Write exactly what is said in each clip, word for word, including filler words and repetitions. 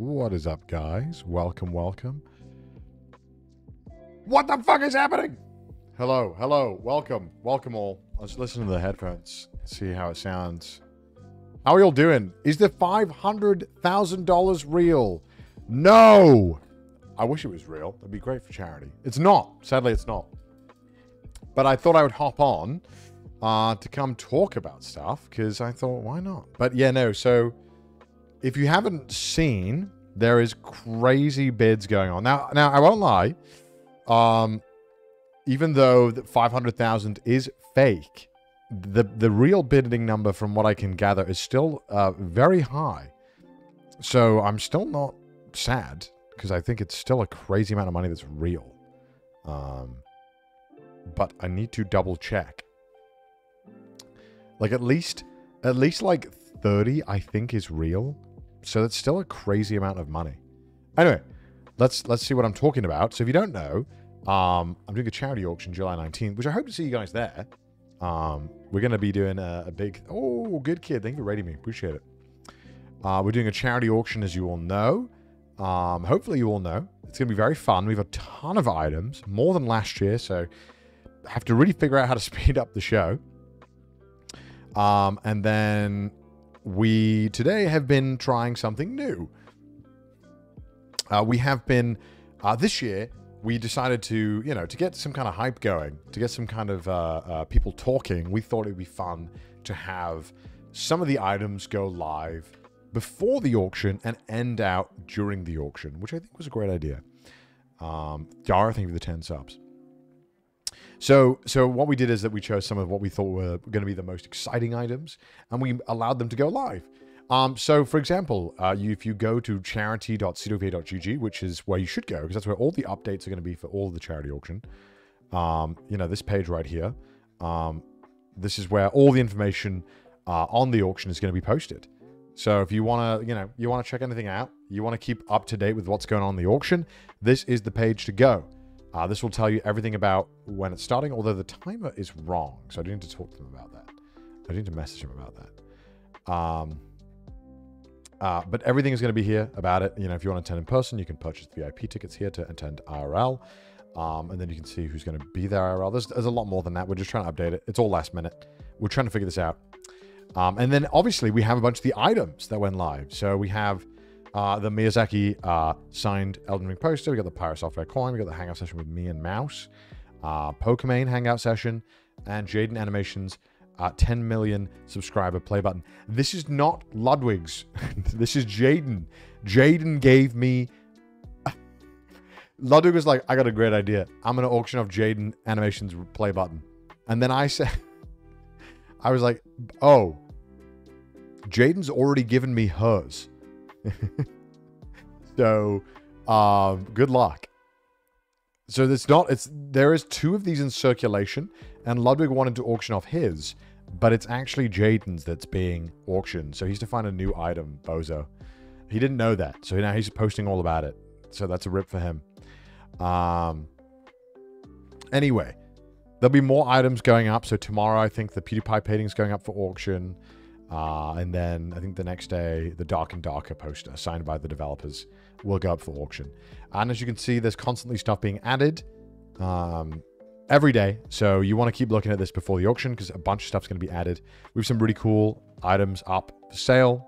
What is up, guys? Welcome, welcome. What the fuck is happening? Hello, hello, welcome, welcome all. Let's listen to the headphones, see how it sounds. How are y'all doing? Is the five hundred thousand dollars real? No! I wish it was real. That'd be great for charity. It's not. Sadly, it's not. But I thought I would hop on uh, to come talk about stuff, because I thought, why not? But yeah, no, so if you haven't seen, there is crazy bids going on. Now, now I won't lie, um, even though that five hundred thousand is fake, the the real bidding number, from what I can gather, is still uh, very high. So I'm still not sad, because I think it's still a crazy amount of money that's real. Um, but I need to double check. Like at least, at least like thirty, I think, is real. So that's still a crazy amount of money. Anyway, let's let's see what I'm talking about. So if you don't know, um, I'm doing a charity auction July nineteenth, which I hope to see you guys there. Um, we're going to be doing a, a big... Oh, good kid. Thank you for rating me. Appreciate it. Uh, we're doing a charity auction, as you all know. Um, hopefully you all know. It's going to be very fun. We have a ton of items, more than last year, so have to really figure out how to speed up the show. Um, and then we today have been trying something new. Uh, we have been... Uh, this year... We decided to, you know, to get some kind of hype going, to get some kind of uh, uh, people talking, we thought it would be fun to have some of the items go live before the auction and end out during the auction, which I think was a great idea. Um, Dara, thank you for the ten subs. So, so what we did is that we chose some of what we thought were going to be the most exciting items, and we allowed them to go live. Um, so, for example, uh, you, if you go to charity dot C D awgVA dot G G, which is where you should go, because that's where all the updates are going to be for all the charity auction, um, you know, this page right here, um, this is where all the information uh, on the auction is going to be posted. So if you want to, you know, you want to check anything out, you want to keep up to date with what's going on in the auction, this is the page to go. Uh, this will tell you everything about when it's starting, although the timer is wrong, so I do need to talk to them about that. I need to message them about that. Um... Uh, but everything is going to be here about it. You know, if you want to attend in person, you can purchase V I P tickets here to attend I R L. Um, and then you can see who's going to be there I R L. There's, there's a lot more than that. We're just trying to update it. It's all last minute. We're trying to figure this out. Um, and then obviously we have a bunch of the items that went live. So we have uh, the Miyazaki uh, signed Elden Ring poster. We got the Pirate Software coin. We got the hangout session with me and Mouse. Uh, Pokimane hangout session. And Jaden Animations. Uh, ten million subscriber play button. This is not Ludwig's. This is Jaden. Jaden gave me... Ludwig was like, I got a great idea. I'm going to auction off Jaden Animations play button. And then I said... I was like, oh. Jaden's already given me hers. So, uh, good luck. So it's not... It's there is two of these in circulation. And Ludwig wanted to auction off his... But it's actually Jaden's that's being auctioned. So he's to find a new item, bozo. He didn't know that. So now he's posting all about it. So that's a rip for him. Um, anyway, there'll be more items going up. So tomorrow, I think the PewDiePie painting's going up for auction. Uh, and then I think the next day, the Dark and Darker poster signed by the developers will go up for auction. And as you can see, there's constantly stuff being added. Um... Every day, so you want to keep looking at this before the auction, because a bunch of stuff's going to be added. We have some really cool items up for sale,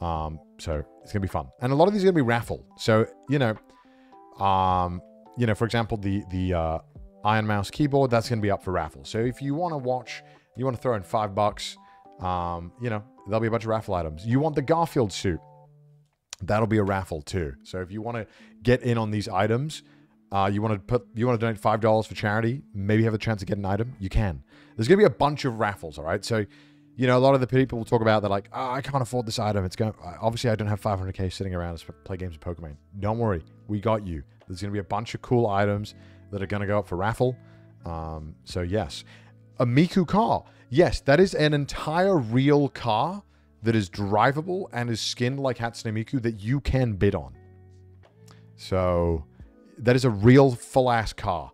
um, so it's going to be fun. And a lot of these are going to be raffle. So you know, um, you know, for example, the the uh, Iron Mouse keyboard, that's going to be up for raffle. So if you want to watch, you want to throw in five bucks, um, you know, there'll be a bunch of raffle items. You want the Garfield suit, that'll be a raffle too. So if you want to get in on these items. Uh, you want to put, you want to donate five dollars for charity? Maybe have a chance to get an item. You can. There's going to be a bunch of raffles, all right. So, you know, a lot of the people will talk about. They're like, oh, I can't afford this item. It's going. Obviously, I don't have five hundred K sitting around to play games of Pokemon. Don't worry, we got you. There's going to be a bunch of cool items that are going to go up for raffle. Um, so yes, a Miku car. Yes, that is an entire real car that is drivable and is skinned like Hatsune Miku that you can bid on. So. That is a real full-ass car.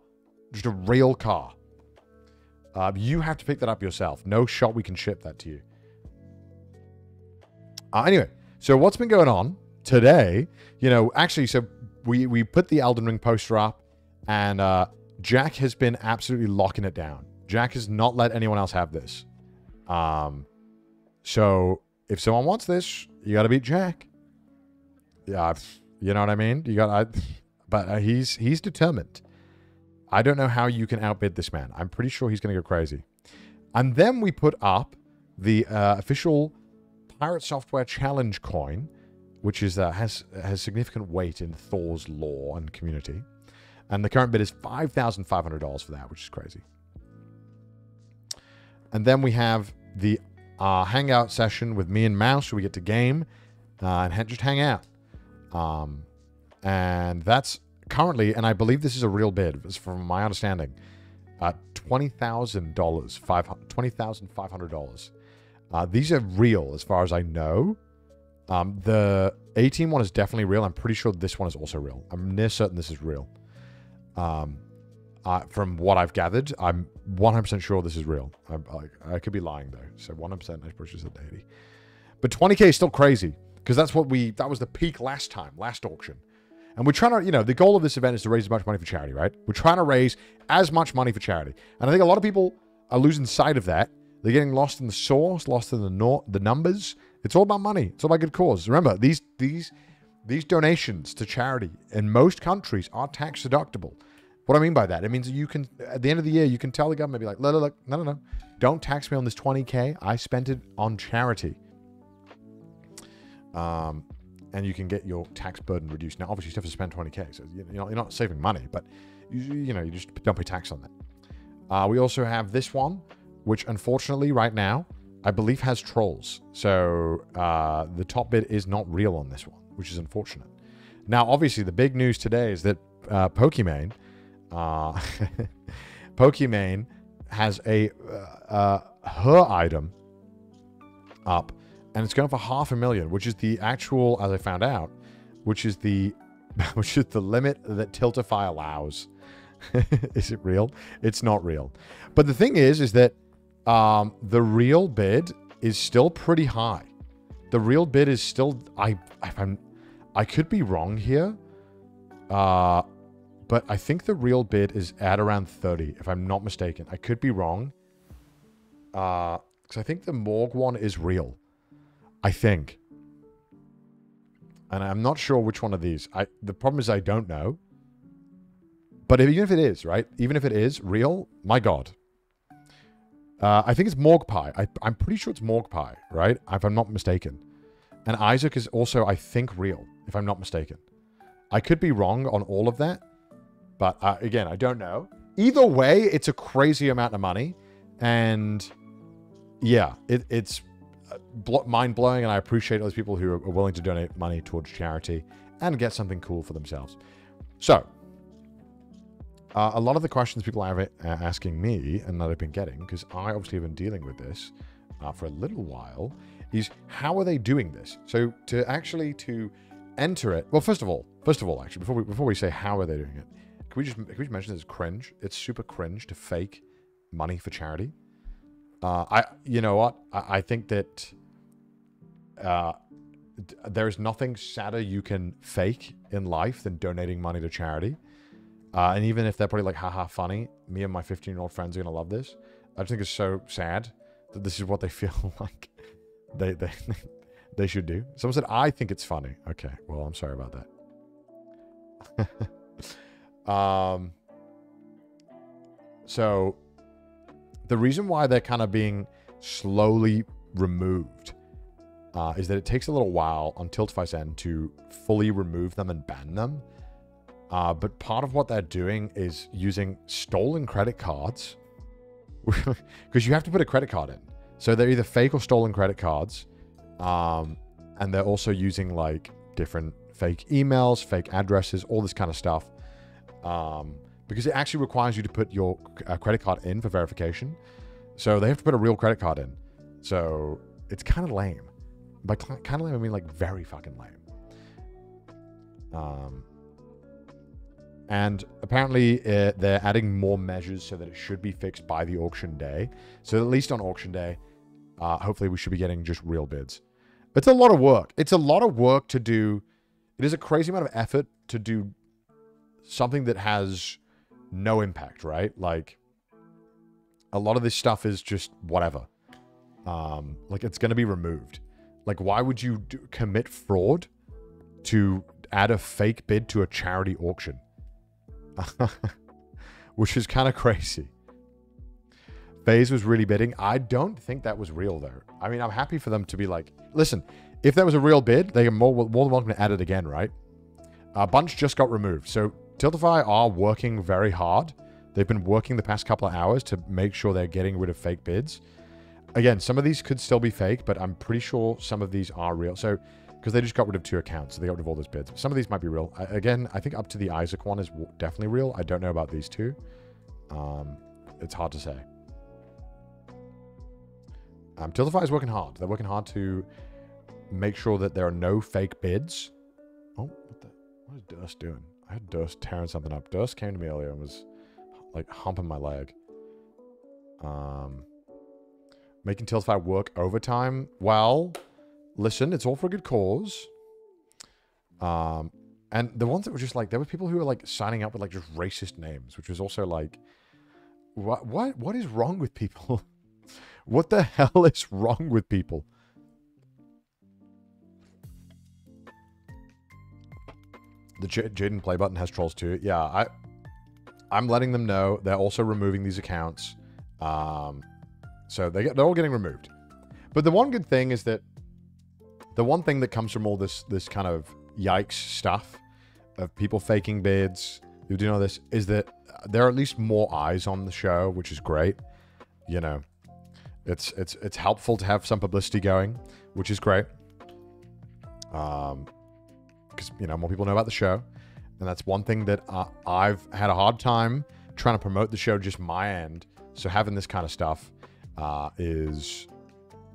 Just a real car. Uh, you have to pick that up yourself. No shot we can ship that to you. Uh, anyway, so what's been going on? today, you know, actually, so we, we put the Elden Ring poster up, and uh, Jack has been absolutely locking it down. Jack has not let anyone else have this. Um, so if someone wants this, you got to beat Jack. Yeah, you know what I mean? You got, I, but uh, he's, he's determined. I don't know how you can outbid this man. I'm pretty sure he's going to go crazy. And then we put up the uh, official Pirate Software Challenge coin, which is uh, has has significant weight in Thor's lore and community. And the current bid is five thousand five hundred dollars for that, which is crazy. And then we have the uh, hangout session with me and Mouse, where we get to game uh, and just hang out. Um, and that's currently, and I believe this is a real bid, from my understanding, uh, twenty thousand five hundred dollars. Uh, these are real, as far as I know. Um, the eighteen one is definitely real. I'm pretty sure this one is also real. I'm near certain this is real. Um, uh, from what I've gathered, I'm one hundred percent sure this is real. I, I, I could be lying, though. So one hundred percent, I purchased it at eighty. But twenty K is still crazy, because that's what we, that was the peak last time, last auction. And we're trying to, you know, the goal of this event is to raise as much money for charity, right? We're trying to raise as much money for charity. And I think a lot of people are losing sight of that. They're getting lost in the source, lost in the no the numbers. It's all about money. It's all about good cause. Remember, these these these donations to charity in most countries are tax deductible. What I mean by that, it means you can, at the end of the year, you can tell the government, be like, look, look, no, no, no, don't tax me on this twenty K. I spent it on charity. Um, and you can get your tax burden reduced. Now, obviously, you still have to spend twenty K, so you know, you're not saving money, but you, you know, you just don't pay tax on that. Uh, we also have this one, which unfortunately right now, I believe has trolls. So uh, the top bid is not real on this one, which is unfortunate. Now, obviously, the big news today is that uh, Pokimane, uh, Pokimane has a uh, uh, her item up, and it's going for half a million, which is the actual, as I found out, which is the which is the limit that Tiltify allows. Is it real? It's not real. But the thing is, is that um, the real bid is still pretty high. The real bid is still, I, I, I'm, I could be wrong here, uh, but I think the real bid is at around thirty, if I'm not mistaken. I could be wrong, because uh, I think the morgue one is real. I think. And I'm not sure which one of these. I the problem is I don't know. But even if it is, right? Even if it is real, my God. Uh, I think it's Morgpie. I, I'm pretty sure it's Morgpie, right? If I'm not mistaken. And Isaac is also, I think, real, if I'm not mistaken. I could be wrong on all of that. But uh, again, I don't know. Either way, it's a crazy amount of money. And yeah, it, it's mind-blowing, and I appreciate those people who are willing to donate money towards charity and get something cool for themselves. So, uh, a lot of the questions people are asking me, and that I've been getting, because I obviously have been dealing with this uh, for a little while, is how are they doing this? So, to actually to enter it, well, first of all, first of all, actually, before we, before we say how are they doing it, can we just, can we just mention this is cringe? It's super cringe to fake money for charity. Uh, I, you know what? I, I think that uh, there is nothing sadder you can fake in life than donating money to charity. Uh, and even if they're probably like, haha, funny, me and my fifteen-year-old friends are going to love this. I just think it's so sad that this is what they feel like they, they, they should do. Someone said, I think it's funny. Okay, well, I'm sorry about that. um, so... The reason why they're kind of being slowly removed uh, is that it takes a little while on Tiltify's end to fully remove them and ban them. Uh, but part of what they're doing is using stolen credit cards, because you have to put a credit card in. So they're either fake or stolen credit cards. Um, and they're also using like different fake emails, fake addresses, all this kind of stuff. Um, Because it actually requires you to put your uh, credit card in for verification. So they have to put a real credit card in. So it's kind of lame. By kind of lame, I mean like very fucking lame. Um, and apparently uh, they're adding more measures so that it should be fixed by the auction day. So at least on auction day, uh, hopefully we should be getting just real bids. It's a lot of work. It's a lot of work to do It is a crazy amount of effort to do something that has no impact, right? Like, a lot of this stuff is just whatever. Um, like, it's going to be removed. Like, why would you do, commit fraud to add a fake bid to a charity auction? Which is kind of crazy. FaZe was really bidding. I don't think that was real, though. I mean, I'm happy for them to be like, listen, if that was a real bid, they are more, more than welcome to add it again, right? A bunch just got removed. So Tiltify are working very hard. They've been working the past couple of hours to make sure they're getting rid of fake bids. Again, some of these could still be fake, but I'm pretty sure some of these are real. So, because they just got rid of two accounts, so they got rid of all those bids. Some of these might be real. I, again, I think up to the Isaac one is definitely real. I don't know about these two. Um, it's hard to say. Um, Tiltify is working hard. They're working hard to make sure that there are no fake bids. Oh, what the? What is Durst doing? I had Durst tearing something up. Durst came to me earlier and was like humping my leg. Um... Making Tiltify work overtime. Well, listen, it's all for a good cause. Um, and the ones that were just like, there were people who were like signing up with like just racist names, which was also like, what, what, what is wrong with people? What the hell is wrong with people? The J- Jaden play button has trolls too. Yeah, I, I'm letting them know. They're also removing these accounts. Um... So they get, they're all getting removed. But the one good thing is that the one thing that comes from all this this kind of yikes stuff of people faking bids, who do know this, is that there are at least more eyes on the show, which is great. You know, it's it's it's helpful to have some publicity going, which is great. Um, because, you know, more people know about the show. And that's one thing that uh, I've had a hard time trying to promote the show just my end. So having this kind of stuff Uh, is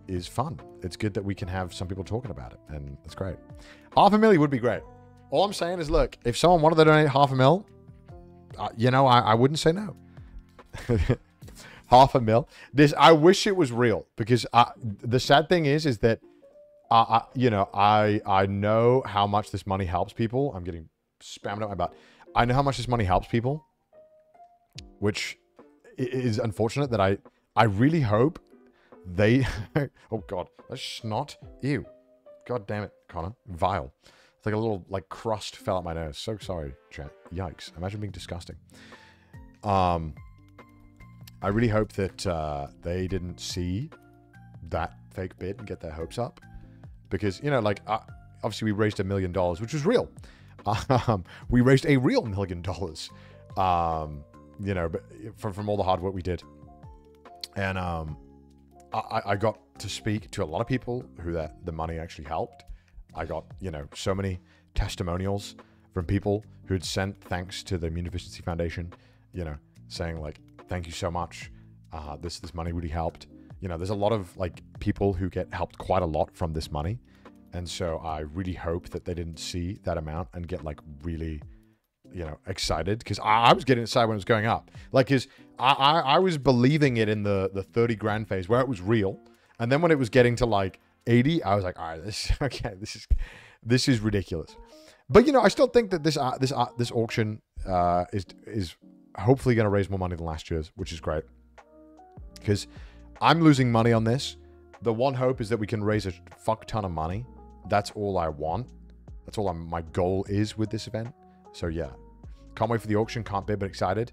is fun. It's good that we can have some people talking about it, and that's great. Half a milli would be great. All I'm saying is, look, if someone wanted to donate half a mil, uh, you know, I, I wouldn't say no. Half a mil. This, I wish it was real, because I, the sad thing is, is that I, I, you know, I I know how much this money helps people. I'm getting spammed up my butt. I know how much this money helps people, which is unfortunate that I. I really hope they... oh, God. That's snot. Ew. God damn it, Connor. Vile. It's like a little, like, crust fell out my nose. So sorry, chat. Yikes. Imagine being disgusting. Um, I really hope that uh, they didn't see that fake bid and get their hopes up. Because, you know, like, uh, obviously we raised a million dollars, which was real. Um, we raised a real million dollars. Um, you know, but from, from all the hard work we did. And um, I, I got to speak to a lot of people who that the money actually helped. I got, you know, so many testimonials from people who had sent thanks to the Immune Deficiency Foundation, you know, saying like, thank you so much. Uh, this, this money really helped. You know, there's a lot of like people who get helped quite a lot from this money. And so I really hope that they didn't see that amount and get like really, you know, excited, because I, I was getting excited when it was going up. Like, because I, I, I was believing it in the, the thirty grand phase where it was real. And then when it was getting to like eighty, I was like, all right, this, okay, this is, this is ridiculous. But, you know, I still think that this, uh, this, uh, this auction uh, is, is hopefully going to raise more money than last year's, which is great. Because I'm losing money on this. The one hope is that we can raise a fuck ton of money. That's all I want. That's all I'm, my goal is with this event. So yeah, can't wait for the auction. Can't bid, but excited.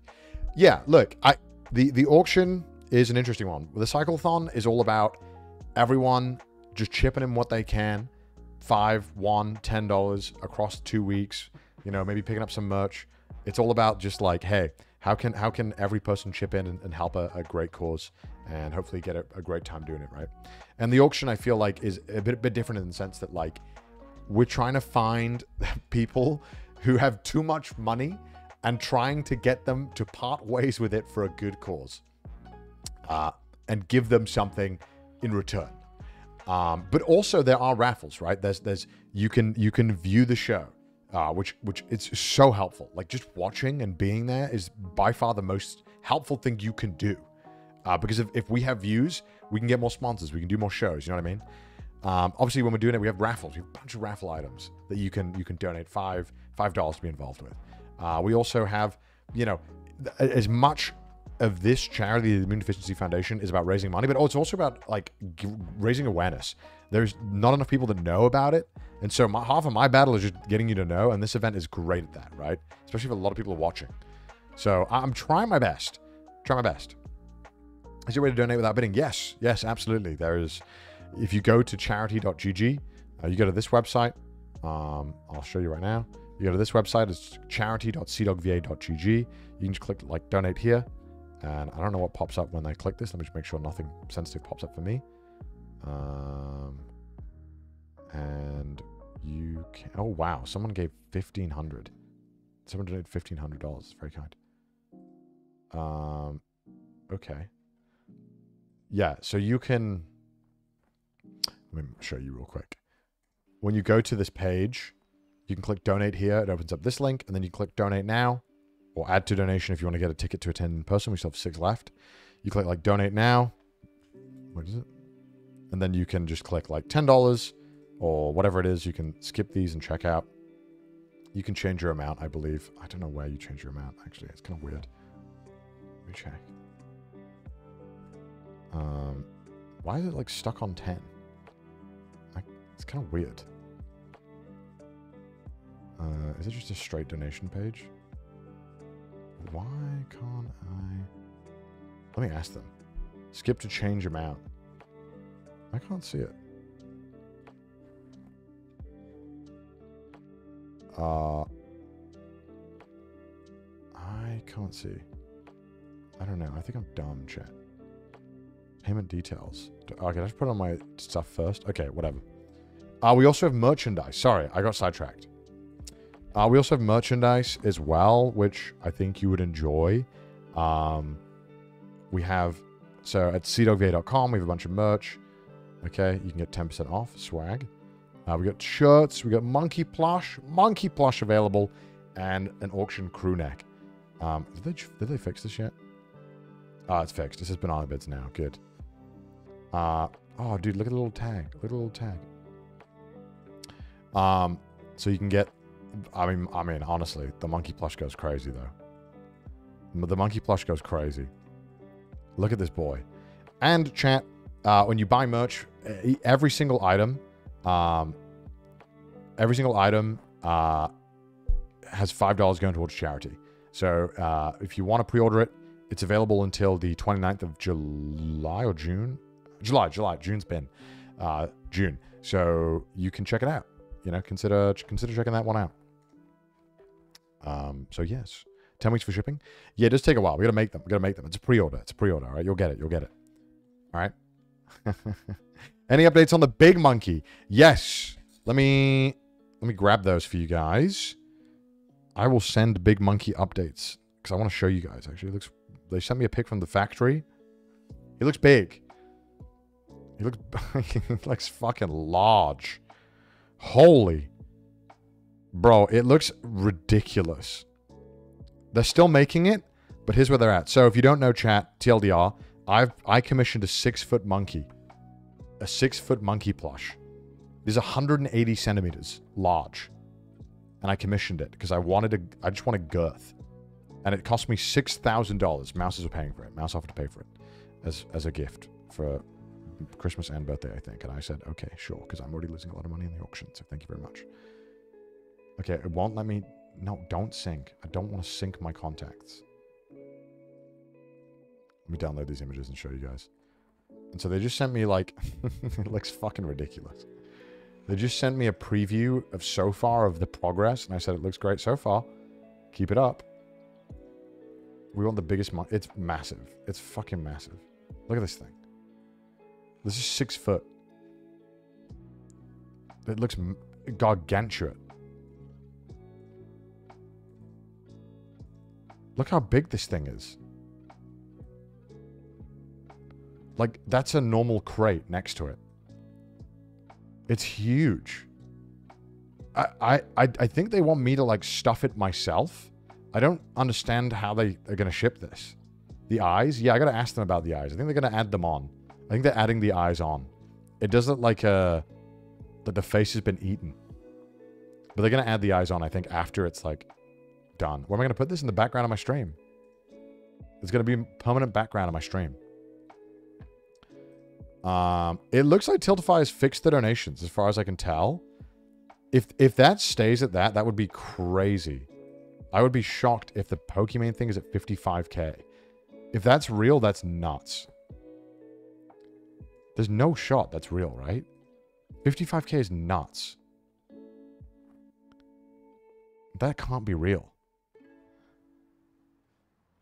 Yeah, look, I the the auction is an interesting one. The cyclothon is all about everyone just chipping in what they can, five, one, ten dollars across two weeks. You know, maybe picking up some merch. It's all about just like, hey, how can how can every person chip in and, and help a, a great cause, and hopefully get a, a great time doing it, right? And the auction, I feel like, is a bit bit different in the sense that like we're trying to find people who have too much money and trying to get them to part ways with it for a good cause, uh, and give them something in return. Um, but also there are raffles, right? There's, there's, you can, you can view the show, uh, which, which it's so helpful. Like just watching and being there is by far the most helpful thing you can do. Uh, because if, if we have views, we can get more sponsors. We can do more shows. You know what I mean? Um, obviously, when we're doing it, we have raffles. We have a bunch of raffle items that you can you can donate five five dollars to be involved with. Uh, we also have, you know, as much of this charity, the Immune Deficiency Foundation, is about raising money, but it's also about like g raising awareness. There's not enough people that know about it, and so my, half of my battle is just getting you to know. And this event is great at that, right? Especially if a lot of people are watching. So I'm trying my best. Try my best. Is there a way to donate without bidding? Yes, yes, absolutely. There is. If you go to charity dot G G, uh, you go to this website. Um, I'll show you right now. You go to this website. It's charity dot C dawg V A dot G G. You can just click like donate here, and I don't know what pops up when I click this. Let me just make sure nothing sensitive pops up for me. Um, and you can. Oh wow! Someone gave fifteen hundred. Someone donated fifteen hundred dollars. Very kind. Um, okay. Yeah. So you can. Let me show you real quick. When you go to this page, you can click donate here. It opens up this link, and then you click donate now, or add to donation if you want to get a ticket to attend in person. We still have six left. You click like donate now. What is it? And then you can just click like ten dollars or whatever it is. You can skip these and check out. You can change your amount, I believe. I don't know where you change your amount, actually. It's kind of weird. Let me check. Um, why is it like stuck on ten? It's kind of weird. Uh, is it just a straight donation page? Why can't I? Let me ask them. Skip to change amount. I can't see it. Uh, I can't see. I don't know. I think I'm dumb, chat. Payment details. Okay, I just put on my stuff first. Okay, whatever. Uh, we also have merchandise. Sorry, I got sidetracked. Uh, we also have merchandise as well, which I think you would enjoy. Um, we have, so at C dawg V A dot com, we have a bunch of merch. Okay, you can get ten percent off, swag. Uh, we got shirts, we got monkey plush, monkey plush available, and an auction crew neck. Um, did they, did they fix this yet? Ah, uh, it's fixed. This is banana beds now. Good. Uh, oh, dude, look at the little tag. Look at the little tag. Um, so you can get, I mean, I mean, honestly, the monkey plush goes crazy though. The monkey plush goes crazy. Look at this boy. And chat, uh, when you buy merch, every single item, um, every single item, uh, has five dollars going towards charity. So, uh, if you want to pre-order it, it's available until the twenty-ninth of July or June, July, July, June's been, uh, June. So you can check it out. You know, consider consider checking that one out. Um, so yes, ten weeks for shipping. Yeah, it does take a while. We gotta make them. We gotta make them. It's a pre-order. It's a pre-order. All right, you'll get it. You'll get it. All right. Any updates on the big monkey? Yes. Let me let me grab those for you guys. I will send big monkey updates because I want to show you guys. Actually, it looks. They sent me a pic from the factory. He looks big. He looks. He looks fucking large. Holy, bro, it looks ridiculous. They're still making it, but here's where they're at. So if you don't know, chat, T L D R, I've I commissioned a six foot monkey, a six foot monkey plush. It is one hundred eighty centimeters large, and I commissioned it because I wanted a, I just want a girth, and it cost me six thousand dollars. Mouses are paying for it. Mouse offered to pay for it as as a gift for Christmas and birthday, I think, and I said okay, sure, because I'm already losing a lot of money in the auction, so thank you very much. Okay, it won't let me. No, don't sync. I don't want to sync my contacts. Let me download these images and show you guys. And so they just sent me like it looks fucking ridiculous. They just sent me a preview of so far of the progress, and I said it looks great so far, keep it up. We want the biggest mon- it's massive. It's fucking massive. Look at this thing. This is six foot. It looks gargantuan. Look how big this thing is. Like, that's a normal crate next to it. It's huge. I, I, I think they want me to, like, stuff it myself. I don't understand how they are going to ship this. The eyes? Yeah, I got to ask them about the eyes. I think they're going to add them on. I think they're adding the eyes on. It doesn't like uh that the face has been eaten. But they're gonna add the eyes on, I think, after it's like done. Where am I gonna put this in the background of my stream? It's gonna be permanent background of my stream. Um, it looks like Tiltify has fixed the donations, as far as I can tell. If if that stays at that, that would be crazy. I would be shocked if the Pokimane thing is at fifty-five K. If that's real, that's nuts. There's no shot that's real, right? fifty-five K is nuts. That can't be real.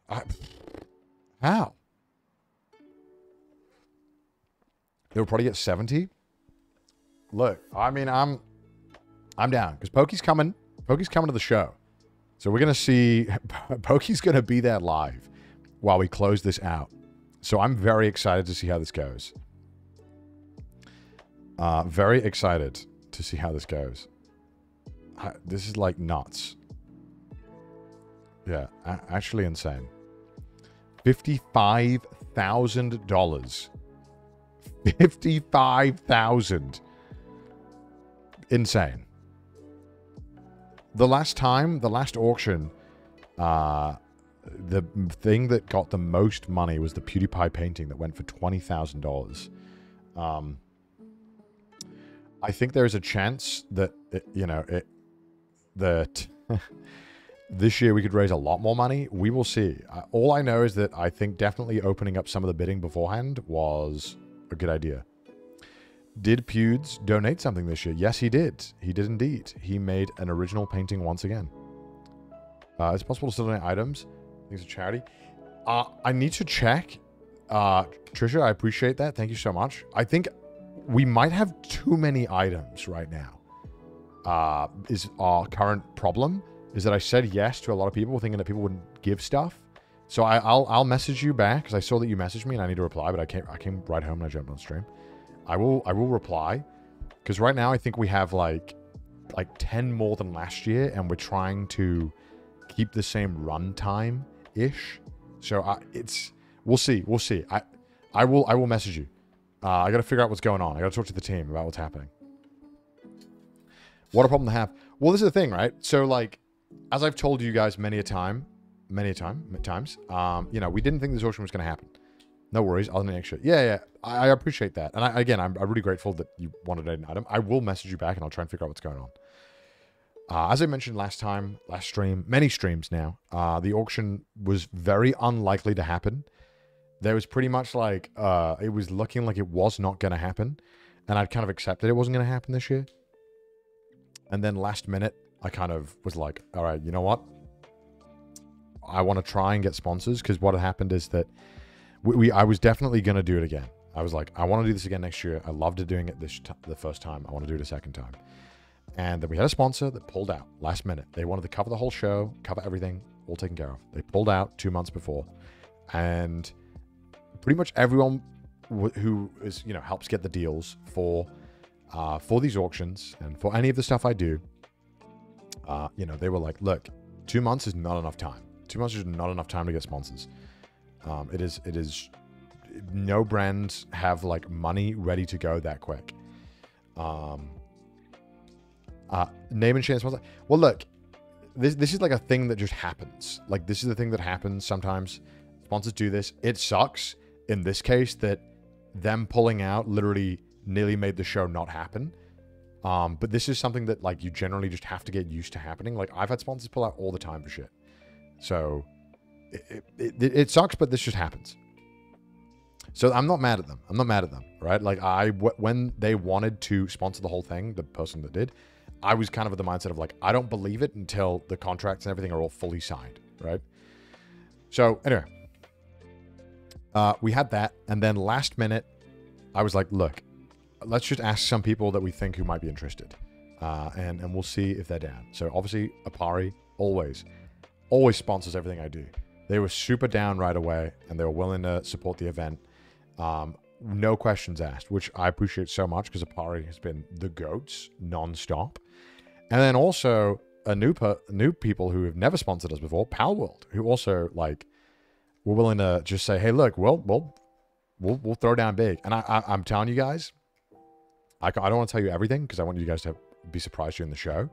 I, how? They'll probably get seventy. Look, I mean, I'm I'm down because Pokey's coming. Pokey's coming to the show. So we're going to see, Pokey's going to be there live while we close this out. So I'm very excited to see how this goes. Uh, very excited to see how this goes. I, this is like nuts. Yeah, actually insane. fifty-five thousand dollars. fifty-five thousand dollars. Insane. The last time, the last auction, uh, the thing that got the most money was the PewDiePie painting that went for twenty thousand dollars. Um, I think there is a chance that, it, you know, it, that this year we could raise a lot more money. We will see. All I know is that I think definitely opening up some of the bidding beforehand was a good idea. Did Pewds donate something this year? Yes, he did. He did indeed. He made an original painting once again. Uh, it's possible to still donate items. It's a charity. Uh, I need to check. Uh, Trisha, I appreciate that. Thank you so much. I think we might have too many items right now. Uh, is our current problem is that I said yes to a lot of people thinking that people wouldn't give stuff. So I, I'll I'll message you back because I saw that you messaged me and I need to reply, but I came I came right home and I jumped on stream. I will I will reply because right now I think we have like like ten more than last year and we're trying to keep the same run time ish. So I, it's we'll see we'll see. I I will I will message you. Uh, I got to figure out what's going on. I got to talk to the team about what's happening. What a problem to have. Well, this is the thing, right? So like as I've told you guys many a time, many a time many times, um, you know, we didn't think this auction was going to happen. No worries. I'll make sure. Yeah, yeah. I, I appreciate that. And I, again, I'm, I'm really grateful that you wanted an item. I will message you back and I'll try and figure out what's going on. Uh, as I mentioned last time, last stream, many streams now, uh, the auction was very unlikely to happen. There was pretty much like, uh, it was looking like it was not going to happen. And I'd kind of accepted it wasn't going to happen this year. And then last minute, I kind of was like, all right, you know what? I want to try and get sponsors because what had happened is that We, we, I was definitely going to do it again. I was like, I want to do this again next year. I loved doing it this t the first time. I want to do it a second time. And then we had a sponsor that pulled out last minute. They wanted to cover the whole show, cover everything, all taken care of. They pulled out two months before. And pretty much everyone w who is, you know, helps get the deals for, uh, for these auctions and for any of the stuff I do, uh, you know, they were like, look, two months is not enough time. Two months is not enough time to get sponsors. Um, it is, it is, no brands have like money ready to go that quick. Um, uh, name and share sponsor. Well, look, this, this is like a thing that just happens. Like this is the thing that happens sometimes. Sponsors do this. It sucks in this case that them pulling out literally nearly made the show not happen. Um, but this is something that like you generally just have to get used to happening. Like I've had sponsors pull out all the time for shit. So It, it, it sucks, but this just happens. So I'm not mad at them. I'm not mad at them, right? Like I, when they wanted to sponsor the whole thing, the person that did, I was kind of at the mindset of like, I don't believe it until the contracts and everything are all fully signed, right? So anyway, uh, we had that. And then last minute, I was like, look, let's just ask some people that we think who might be interested. Uh, and, and we'll see if they're down. So obviously Apari always, always sponsors everything I do. They were super down right away, and they were willing to support the event. Um, no questions asked, which I appreciate so much because Apari has been the goats nonstop. And then also a new per new people who have never sponsored us before, Palworld, who also like were willing to just say, "Hey, look, we'll we'll we'll, we'll throw down big." And I, I, I'm telling you guys, I, I don't want to tell you everything because I want you guys to be surprised during the show.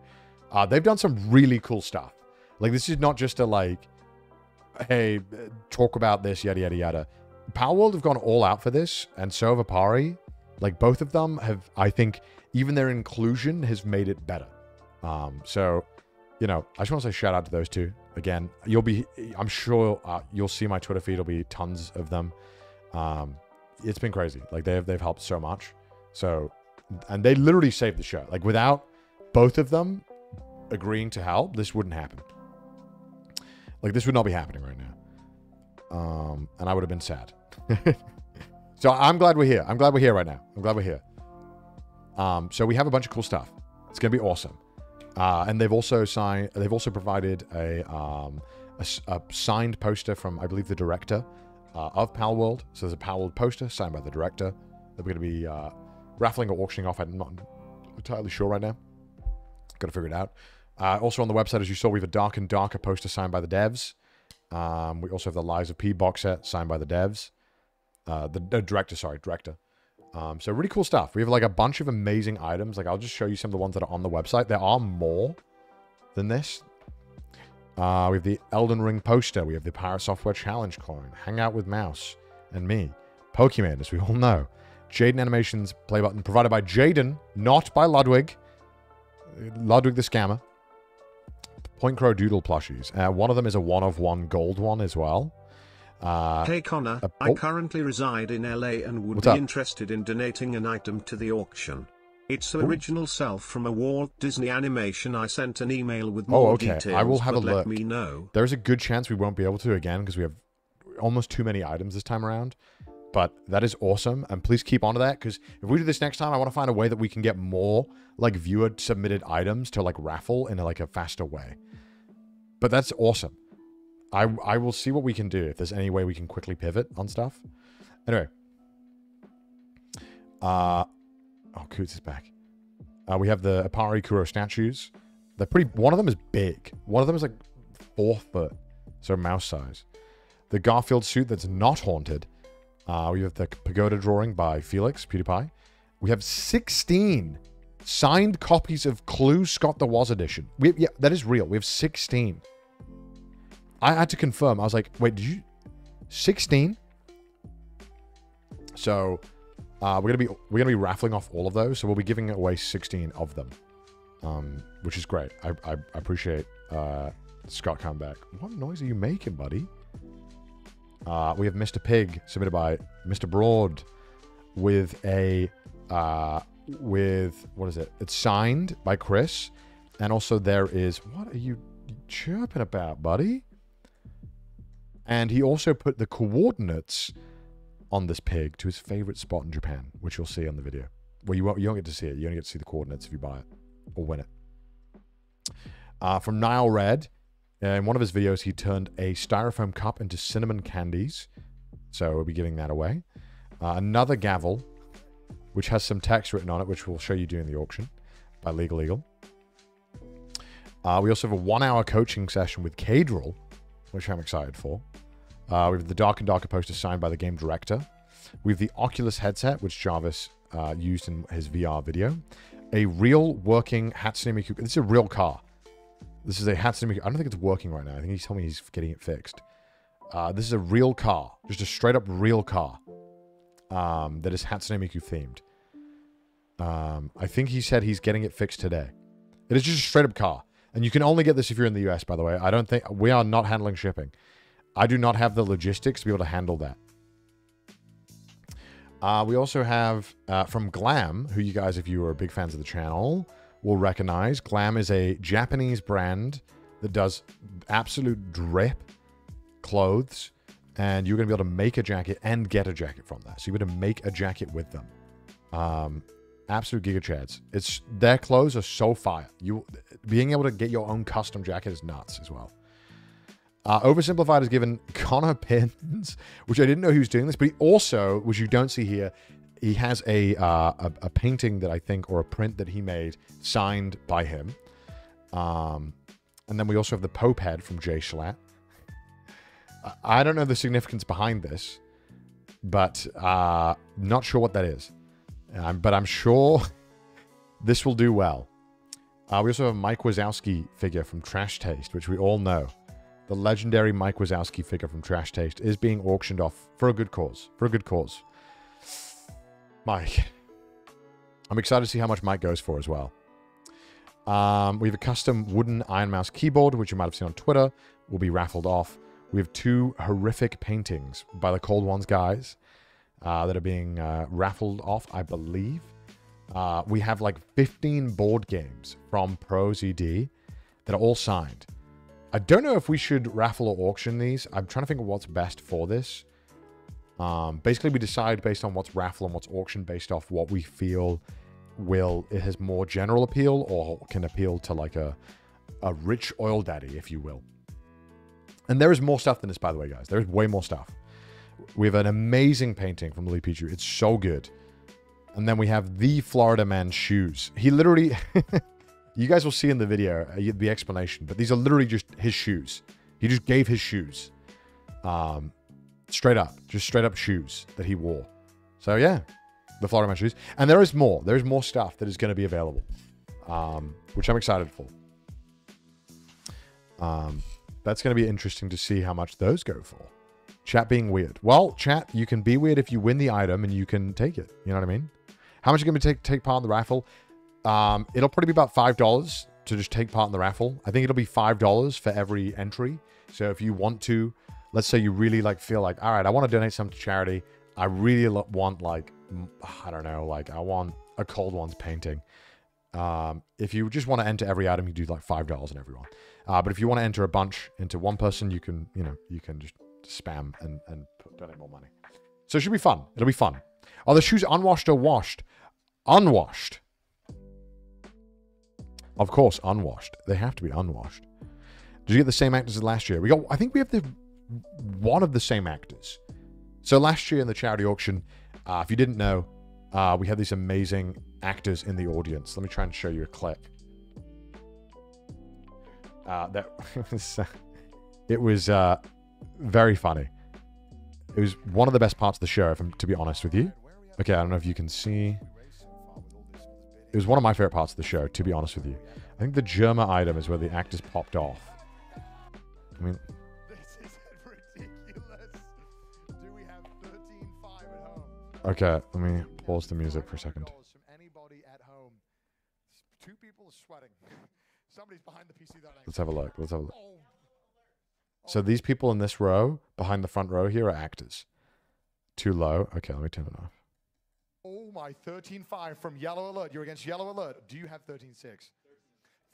Uh, they've done some really cool stuff. Like, this is not just a, like, hey, talk about this, yada, yada, yada. Palworld have gone all out for this, and so have Apari. Like, both of them have, I think, even their inclusion has made it better. Um, so, you know, I just want to say shout out to those two. Again, you'll be, I'm sure uh, you'll see my Twitter feed. Will be tons of them. Um, it's been crazy. Like, they've, they've helped so much. So, and they literally saved the show. Like, without both of them agreeing to help, this wouldn't happen. Like, this would not be happening right now. Um, and I would have been sad. So I'm glad we're here. I'm glad we're here right now. I'm glad we're here. Um, so we have a bunch of cool stuff. It's going to be awesome. Uh, and they've also signed, they've also provided a, um, a, a signed poster from, I believe, the director uh, of Palworld. So there's a Palworld poster signed by the director that we're going to be uh, raffling or auctioning off. I'm not entirely sure right now. Got to figure it out. Uh, also on the website, as you saw, we have a Dark and Darker poster signed by the devs. Um, we also have the Lives of P box set signed by the devs. Uh, the, the director, sorry, director. Um, so really cool stuff. We have like a bunch of amazing items. Like, I'll just show you some of the ones that are on the website. There are more than this. Uh, we have the Elden Ring poster. We have the Pirate Software Challenge coin. Hang out with Mouse and me. Pokimane, as we all know. Jaden Animations play button provided by Jaden, not by Ludwig. Ludwig the Scammer. Point Crow Doodle plushies. Uh, one of them is a one-of-one gold one as well. Uh, hey Connor, uh, oh. I currently reside in L A and would What's be up? interested in donating an item to the auction. It's the Ooh. original self from a Walt Disney animation. I sent an email with more oh, okay. details. I will have a look. Let me know. There's a good chance we won't be able to again because we have almost too many items this time around. But that is awesome, and please keep on to that, because if we do this next time, I want to find a way that we can get more like viewer submitted items to like raffle in like a faster way. But that's awesome. I, I will see what we can do, if there's any way we can quickly pivot on stuff. Anyway. Uh, oh, Coots is back. Uh, we have the Apari Kuro statues. They're pretty... One of them is big. One of them is like four foot. So mouse size. The Garfield suit that's not haunted. Uh, we have the pagoda drawing by Felix, PewDiePie. We have sixteen signed copies of Clue Scott the Woz edition. We, yeah, that is real. We have sixteen. I had to confirm. I was like, wait, did you... sixteen? So, uh, we're going to be we're gonna be raffling off all of those. So, we'll be giving away sixteen of them, um, which is great. I, I, I appreciate uh, Scott coming back. What noise are you making, buddy? Uh, we have Mister Pig, submitted by Mister Broad, with a... Uh, with... What is it? It's signed by Chris. And also there is... What are you chirping about, buddy? And he also put the coordinates on this pig to his favorite spot in Japan, which you'll see on the video. Well, you won't, you don't get to see it. You only get to see the coordinates if you buy it or win it. Uh, from Nile Red, in one of his videos, he turned a styrofoam cup into cinnamon candies. So we'll be giving that away. Uh, another gavel, which has some text written on it, which we'll show you during the auction, by Legal Eagle. Uh, we also have a one-hour coaching session with Cadrol, which I'm excited for. Uh, we have the Dark and Darker poster signed by the game director. We have the Oculus headset, which Jarvis uh, used in his V R video. A real working Hatsune Miku. This is a real car. This is a Hatsune Miku. I don't think it's working right now. I think he's telling me he's getting it fixed. Uh, this is a real car. Just a straight-up real car um, that is Hatsune Miku themed. Um, I think he said he's getting it fixed today. It is just a straight-up car. And you can only get this if you're in the U S, by the way. I don't think... We are not handling shipping. I do not have the logistics to be able to handle that. Uh, we also have... Uh, from Glam, who you guys, if you are big fans of the channel, will recognize. Glam is a Japanese brand that does absolute drip clothes. And you're going to be able to make a jacket and get a jacket from that. So you're going to make a jacket with them. Um... Absolute giga chads. It's their clothes are so fire. You being able to get your own custom jacket is nuts as well. Uh, Oversimplified has given Connor pins, which I didn't know he was doing this, but he also, which you don't see here, he has a, uh, a a painting that I think, or a print that he made, signed by him. Um, and then we also have the Pope head from Jay Schlatt. I don't know the significance behind this, but uh, not sure what that is. Um, but I'm sure This will do well. Uh, we also have a Mike Wazowski figure from Trash Taste, which we all know. The legendary Mike Wazowski figure from Trash Taste is being auctioned off for a good cause. For a good cause. Mike. I'm excited to see how much Mike goes for as well. Um, we have a custom wooden Iron Mouse keyboard, which you might have seen on Twitter, will be raffled off. We have two horrific paintings by the Cold Ones guys uh, that are being uh, raffled off, I believe. Uh, we have like fifteen board games from ProZD that are all signed. I don't know if we should raffle or auction these. I'm trying to think of what's best for this. Um, basically, we decide based on what's raffle and what's auction based off what we feel will, it has more general appeal or can appeal to like a, a rich oil daddy, if you will. And there is more stuff than this, by the way, guys. There's way more stuff. We have an amazing painting from Lee Pichu. It's so good. And then we have the Florida Man shoes. He literally, you guys will see in the video, the explanation, but these are literally just his shoes. He just gave his shoes. Um, straight up, just straight up shoes that he wore. So yeah, the Florida Man shoes. And there is more, there is more stuff that is going to be available, um, which I'm excited for. Um, that's going to be interesting to see how much those go for. Chat being weird. Well, chat, you can be weird if you win the item and you can take it. You know what I mean? How much are you going to take, take part in the raffle? Um, it'll probably be about five dollars to just take part in the raffle. I think it'll be five dollars for every entry. So if you want to, let's say you really like feel like, all right, I want to donate some to charity. I really want like, I don't know, like I want a Cold Ones painting. Um, if you just want to enter every item, you do like five dollars in every one. Uh, but if you want to enter a bunch into one person, you can, you know, you can just spam and, and put, donate more money. So it should be fun. It'll be fun. Are the shoes unwashed or washed? Unwashed. Of course, unwashed. They have to be unwashed. Did you get the same actors as last year? We got, I think we have the one of the same actors. So last year in the charity auction, uh, if you didn't know, uh, we had these amazing actors in the audience. Let me try and show you a clip. Uh, that was, uh, it was uh, very funny. It was one of the best parts of the show, if I'm to be honest with you. Okay, I don't know if you can see. It was one of my favorite parts of the show, to be honest with you. I think the Germa item is where the actors popped off. I mean... Okay, let me pause the music for a second. Let's have a look. Let's have a look. So these people in this row, behind the front row here, are actors. Too low. Okay, let me turn it off. Oh my, thirteen five from Yellow Alert. You're against Yellow Alert. Do you have thirteen six?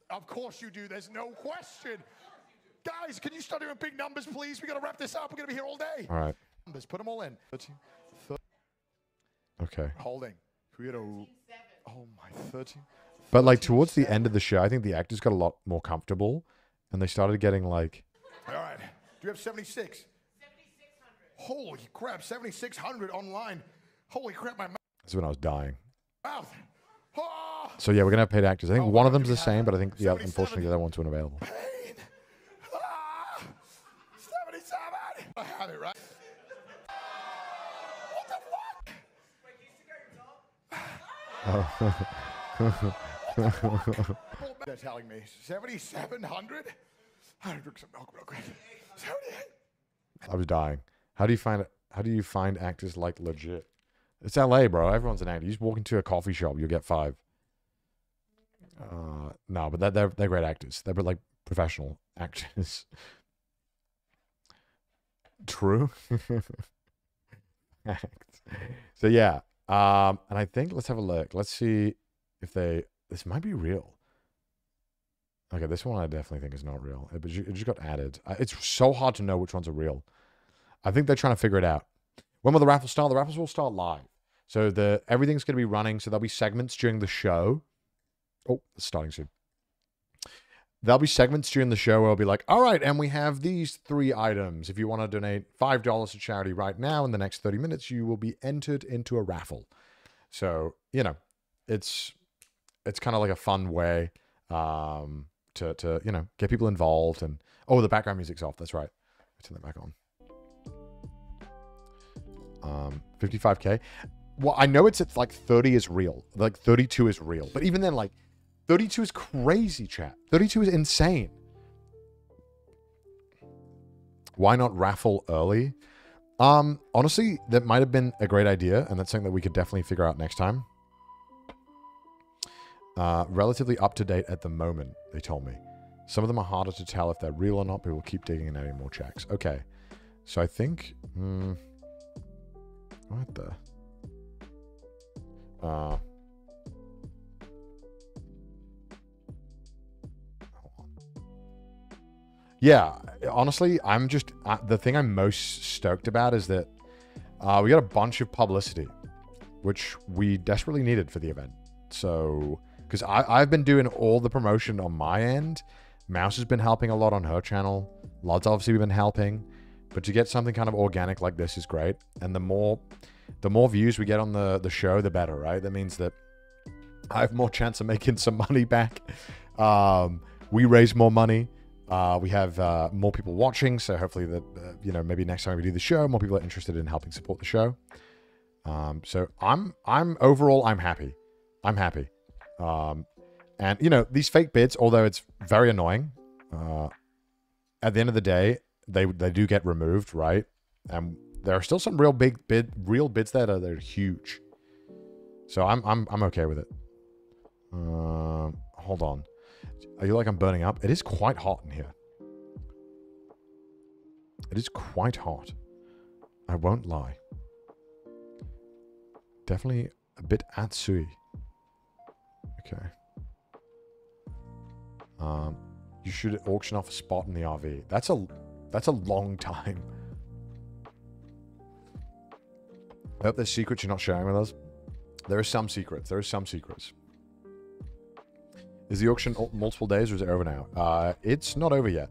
Of course you do. There's no question. Guys, can you start doing big numbers, please? We got to wrap this up. We're going to be here all day. All right. Numbers. Put them all in. thirteen, thirteen. Okay. Holding. Oh my, thirteen. But like towards the end of the show, I think the actors got a lot more comfortable, and they started getting like. All right. Do you have seventy-six? seventy-six hundred. Holy crap! seventy-six hundred online. Holy crap! My mouth. That's when I was dying. Mouth. Oh. So yeah, we're gonna have paid actors. I think oh, one of them's the same, but I think yeah, unfortunately the other ones weren't available. Pain. Ah, seventy-seven. I have it right. Oh. They're telling me seventy-seven hundred. I drink some milk real quick. I was dying. How do you find it? How do you find actors like legit? It's L A, bro. Everyone's an actor. You just walk into a coffee shop, you'll get five. Uh, no, but they're, they're they're great actors. They're like professional actors. True. So yeah. Um, and I think let's have a look. Let's see if they. This might be real. Okay, this one I definitely think is not real. It, it just got added. It's so hard to know which ones are real. I think they're trying to figure it out. When will the raffle start? The raffles will start live. So the everything's going to be running. So there'll be segments during the show. Oh, it's starting soon. There'll be segments during the show where I'll be like, all right, and we have these three items. If you want to donate five dollars to charity right now in the next thirty minutes, you will be entered into a raffle. So, you know, it's it's kind of like a fun way um, to, to, you know, get people involved. And, oh, the background music's off. That's right. Turn that back on. Um, fifty-five K. well, I know it's it's like thirty is real, like thirty-two is real, but even then, like thirty-two is crazy, chat. thirty-two is insane. Why not raffle early? Um, honestly, that might have been a great idea, and that's something that we could definitely figure out next time. Uh, relatively up to date at the moment, they told me. Some of them are harder to tell if they're real or not, but we'll keep digging and adding more checks. Okay, so I think, hmm, what the, uh, yeah, honestly, I'm just, uh, the thing I'm most stoked about is that uh, we got a bunch of publicity, which we desperately needed for the event. So, because I've been doing all the promotion on my end. Mouse has been helping a lot on her channel. Lod's obviously been helping. But to get something kind of organic like this is great. And the more the more views we get on the, the show, the better, right? That means that I have more chance of making some money back. Um, we raise more money. Uh, we have uh, more people watching, so hopefully that uh, you know, maybe next time we do the show, more people are interested in helping support the show. Um, so I'm I'm overall I'm happy. I'm happy. Um, and you know, these fake bids, although it's very annoying, uh, at the end of the day, they they do get removed, right? And there are still some real big bid, real bids that are they're huge. So I'm I'm I'm okay with it. Uh, hold on. I feel like I'm burning up. It is quite hot in here. It is quite hot. I won't lie. Definitely a bit atsui. Okay. Um, you should auction off a spot in the R V. That's a that's a long time. I hope there's secrets you're not sharing with us. There are some secrets. There are some secrets. Is the auction multiple days or is it over now? Uh, it's not over yet.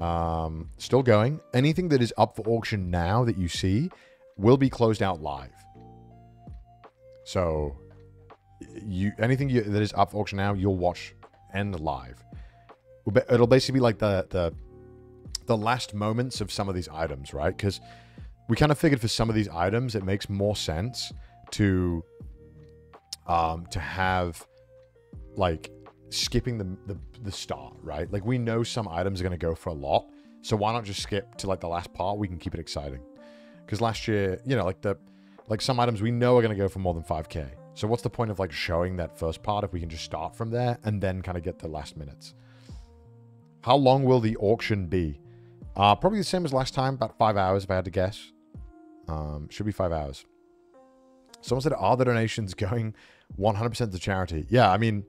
Um, still going. Anything that is up for auction now that you see will be closed out live. So you anything you, that is up for auction now, you'll watch end live. It'll basically be like the the, the last moments of some of these items, right? Because we kind of figured for some of these items, it makes more sense to um, to have like skipping the, the the start, right? Like we know some items are going to go for a lot, so why not just skip to like the last part? We can keep it exciting, because last year, you know, like the like some items we know are going to go for more than five K, so what's the point of like showing that first part if we can just start from there and then kind of get the last minutes? How long will the auction be? Uh probably the same as last time, about five hours, if I had to guess. Um should be five hours. Someone said, are the donations going one hundred percent to charity? Yeah, I mean,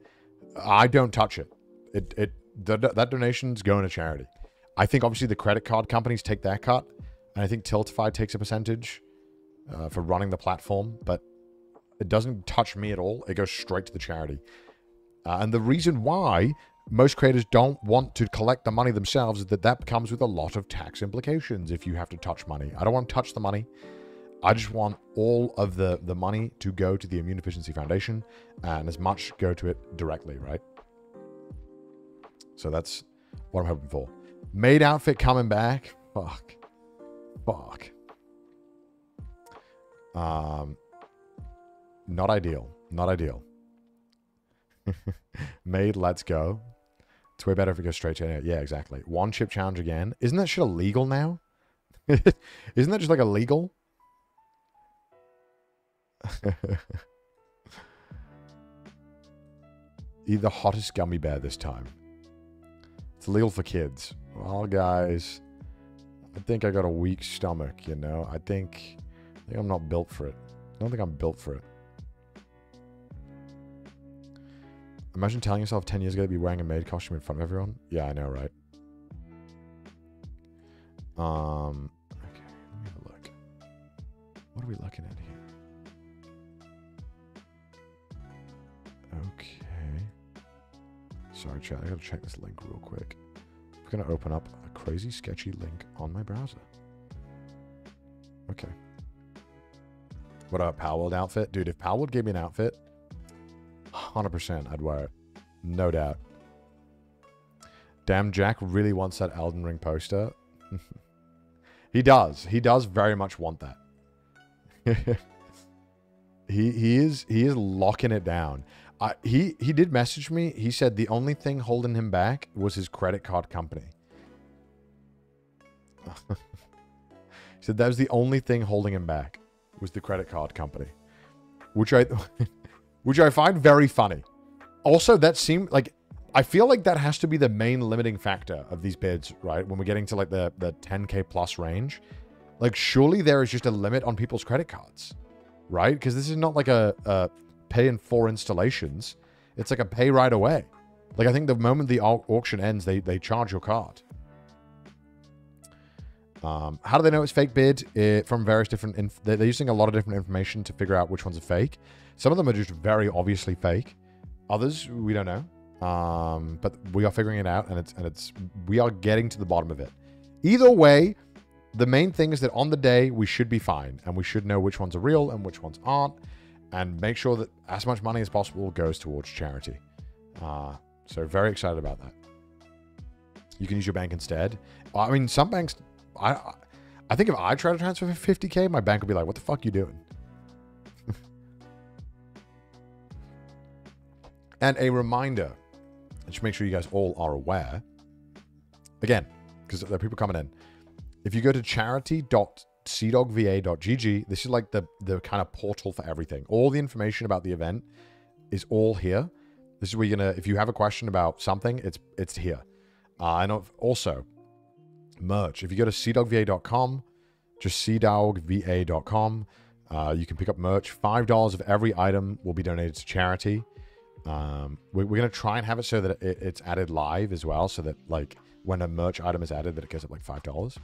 I don't touch it. It it the, that donation's going to charity. I think obviously the credit card companies take their cut, and I think Tiltify takes a percentage uh, for running the platform, but it doesn't touch me at all. It goes straight to the charity. Uh, and the reason why most creators don't want to collect the money themselves is that that comes with a lot of tax implications if you have to touch money. I don't want to touch the money. I just want all of the, the money to go to the Immune Deficiency Foundation, and as much go to it directly, right? So that's what I'm hoping for. Maid outfit coming back. Fuck. Fuck. Um, not ideal. Not ideal. Maid, let's go. It's way better if it goes straight to it. Yeah, exactly. One chip challenge again. Isn't that shit illegal now? Isn't that just like illegal? Eat the hottest gummy bear this time. It's illegal for kids. Well, guys, I think I got a weak stomach, you know? I think, I think I'm not built for it. I don't think I'm built for it. Imagine telling yourself ten years ago to be wearing a maid costume in front of everyone. Yeah, I know, right? Um, okay, let me have a look. What are we looking at here? Okay. Sorry, chat. I gotta check this link real quick. I'm gonna open up a crazy, sketchy link on my browser. Okay. What a Palworld outfit, dude! If Palworld gave me an outfit, one hundred percent, I'd wear it, no doubt. Damn, Jack really wants that Elden Ring poster. He does. He does very much want that. He he is he is locking it down. I, he he did message me. He said the only thing holding him back was his credit card company. He said that was the only thing holding him back was the credit card company, which I which I find very funny. Also, that seemed like, I feel like that has to be the main limiting factor of these bids, right? When we're getting to like the the ten K plus range, like surely there is just a limit on people's credit cards, right? Because this is not like a, a pay in four installations. It's like a pay right away. Like, I think the moment the au auction ends, they, they charge your card. Um, how do they know it's fake bid? It, from various different... Inf they're using a lot of different information to figure out which ones are fake. Some of them are just very obviously fake. Others, we don't know. Um, but we are figuring it out, and it's and it's we are getting to the bottom of it. Either way, the main thing is that on the day, we should be fine, and we should know which ones are real and which ones aren't, and make sure that as much money as possible goes towards charity. Uh, so very excited about that. You can use your bank instead. I mean, some banks... I I think if I try to transfer for fifty K, my bank would be like, what the fuck are you doing? And a reminder, just make sure you guys all are aware, again, because there are people coming in. If you go to charity dot C dawg V A dot G G, this is like the, the kind of portal for everything. All the information about the event is all here. This is where you're going to, if you have a question about something, it's it's here. Uh, and also... merch. If you go to C dawg V A dot com, just C dawg V A dot com, uh, you can pick up merch. five dollars of every item will be donated to charity. Um, we're we're going to try and have it so that it, it's added live as well, so that like when a merch item is added, that it goes up like five dollars.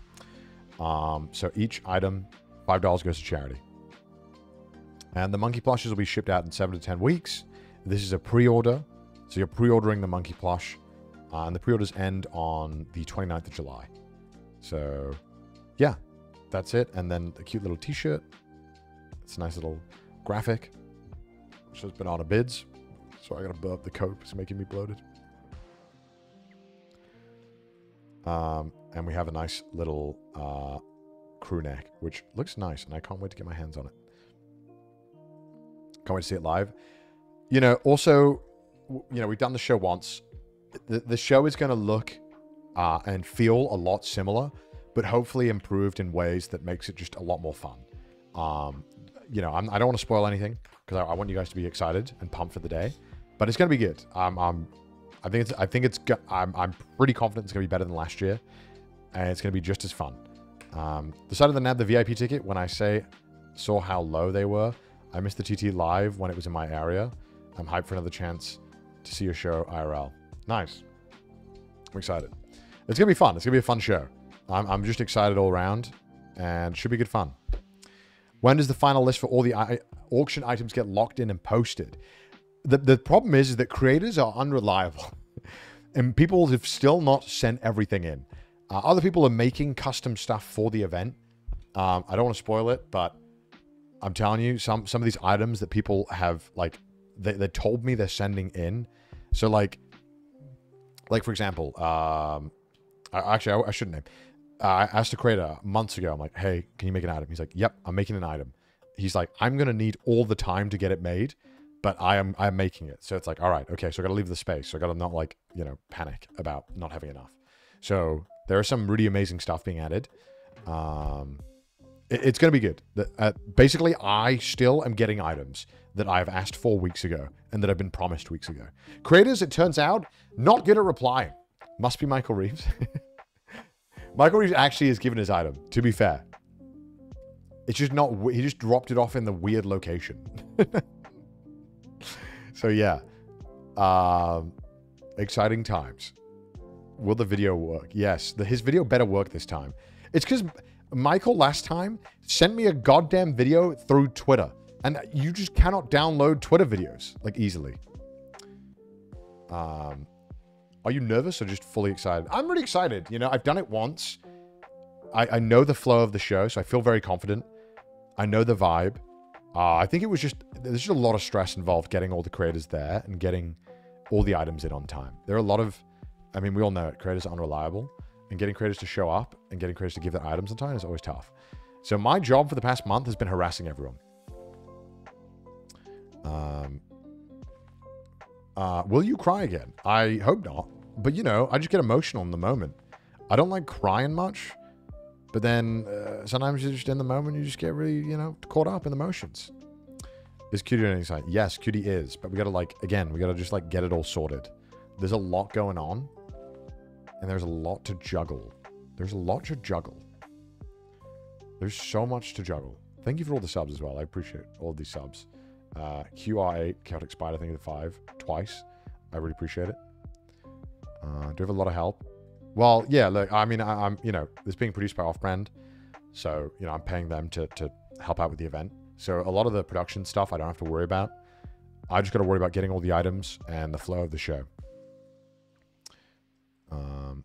Um, so each item, five dollars goes to charity. And the monkey plushes will be shipped out in seven to ten weeks. This is a pre-order, so you're pre-ordering the monkey plush. Uh, and the pre-orders end on the twenty-ninth of July. So, yeah, that's it. And then a cute little t-shirt. It's a nice little graphic. It says banana bids. So I gotta burp the coke. It's making me bloated. Um, and we have a nice little uh, crew neck, which looks nice. And I can't wait to get my hands on it. Can't wait to see it live. You know, also, you know, we've done the show once. The, the show is going to look uh, and feel a lot similar, but hopefully improved in ways that makes it just a lot more fun. Um, you know, I'm, I don't want to spoil anything because I, I want you guys to be excited and pumped for the day. But it's going to be good. Um, I'm, I think it's. I think it's. I'm. I'm pretty confident it's going to be better than last year, and it's going to be just as fun. Um, the side of the nab, the V I P ticket. When I say saw how low they were, I missed the T T live when it was in my area. I'm hyped for another chance to see your show I R L. Nice. I'm excited. It's going to be fun. It's going to be a fun show. I'm, I'm just excited all around, and should be good fun. When does the final list for all the I auction items get locked in and posted? The, the problem is, is that creators are unreliable, and people have still not sent everything in. Uh, other people are making custom stuff for the event. Um, I don't want to spoil it, but I'm telling you, some, some of these items that people have, like, they, they told me they're sending in. So, like, Like, for example, um, I, actually, I, I shouldn't name. Uh, I asked a creator months ago, I'm like, hey, can you make an item? He's like, yep, I'm making an item. He's like, I'm going to need all the time to get it made, but I am I'm making it. So it's like, all right, okay, so I got to leave the space. So I got to not, like, you know, panic about not having enough. So there is some really amazing stuff being added. Um, it, it's going to be good. The, uh, basically, I still am getting items that I've asked for weeks ago and that I've been promised weeks ago. Creators, it turns out, not good at replying. Must be Michael Reeves. Michael Reeves actually has given his item, to be fair. It's just not, he just dropped it off in the weird location. So yeah, um, exciting times. Will the video work? Yes, the, his video better work this time. It's because Michael last time sent me a goddamn video through Twitter. And you just cannot download Twitter videos, like, easily. Um, are you nervous or just fully excited? I'm really excited. You know, I've done it once. I, I know the flow of the show, so I feel very confident. I know the vibe. Uh, I think it was just... There's just a lot of stress involved getting all the creators there and getting all the items in on time. There are a lot of... I mean, we all know it. Creators are unreliable. And getting creators to show up and getting creators to give their items on time is always tough. So my job for the past month has been harassing everyone. Um, uh, will you cry again? I hope not. But, you know, I just get emotional in the moment. I don't like crying much. But then uh, sometimes you're just in the moment. You just get really, you know, caught up in the emotions. Is Q D doing anything? Yes, Q D is. But we got to, like, again, we got to just, like, get it all sorted. There's a lot going on. And there's a lot to juggle. There's a lot to juggle. There's so much to juggle. Thank you for all the subs as well. I appreciate all of these subs. Uh, Q R eight, Chaotic Spider, I think, the five, twice. I really appreciate it. Uh, do have a lot of help. Well, yeah, look, I mean, I, I'm, you know, it's being produced by Off-Brand. So, you know, I'm paying them to, to help out with the event. So a lot of the production stuff I don't have to worry about. I just got to worry about getting all the items and the flow of the show. Um.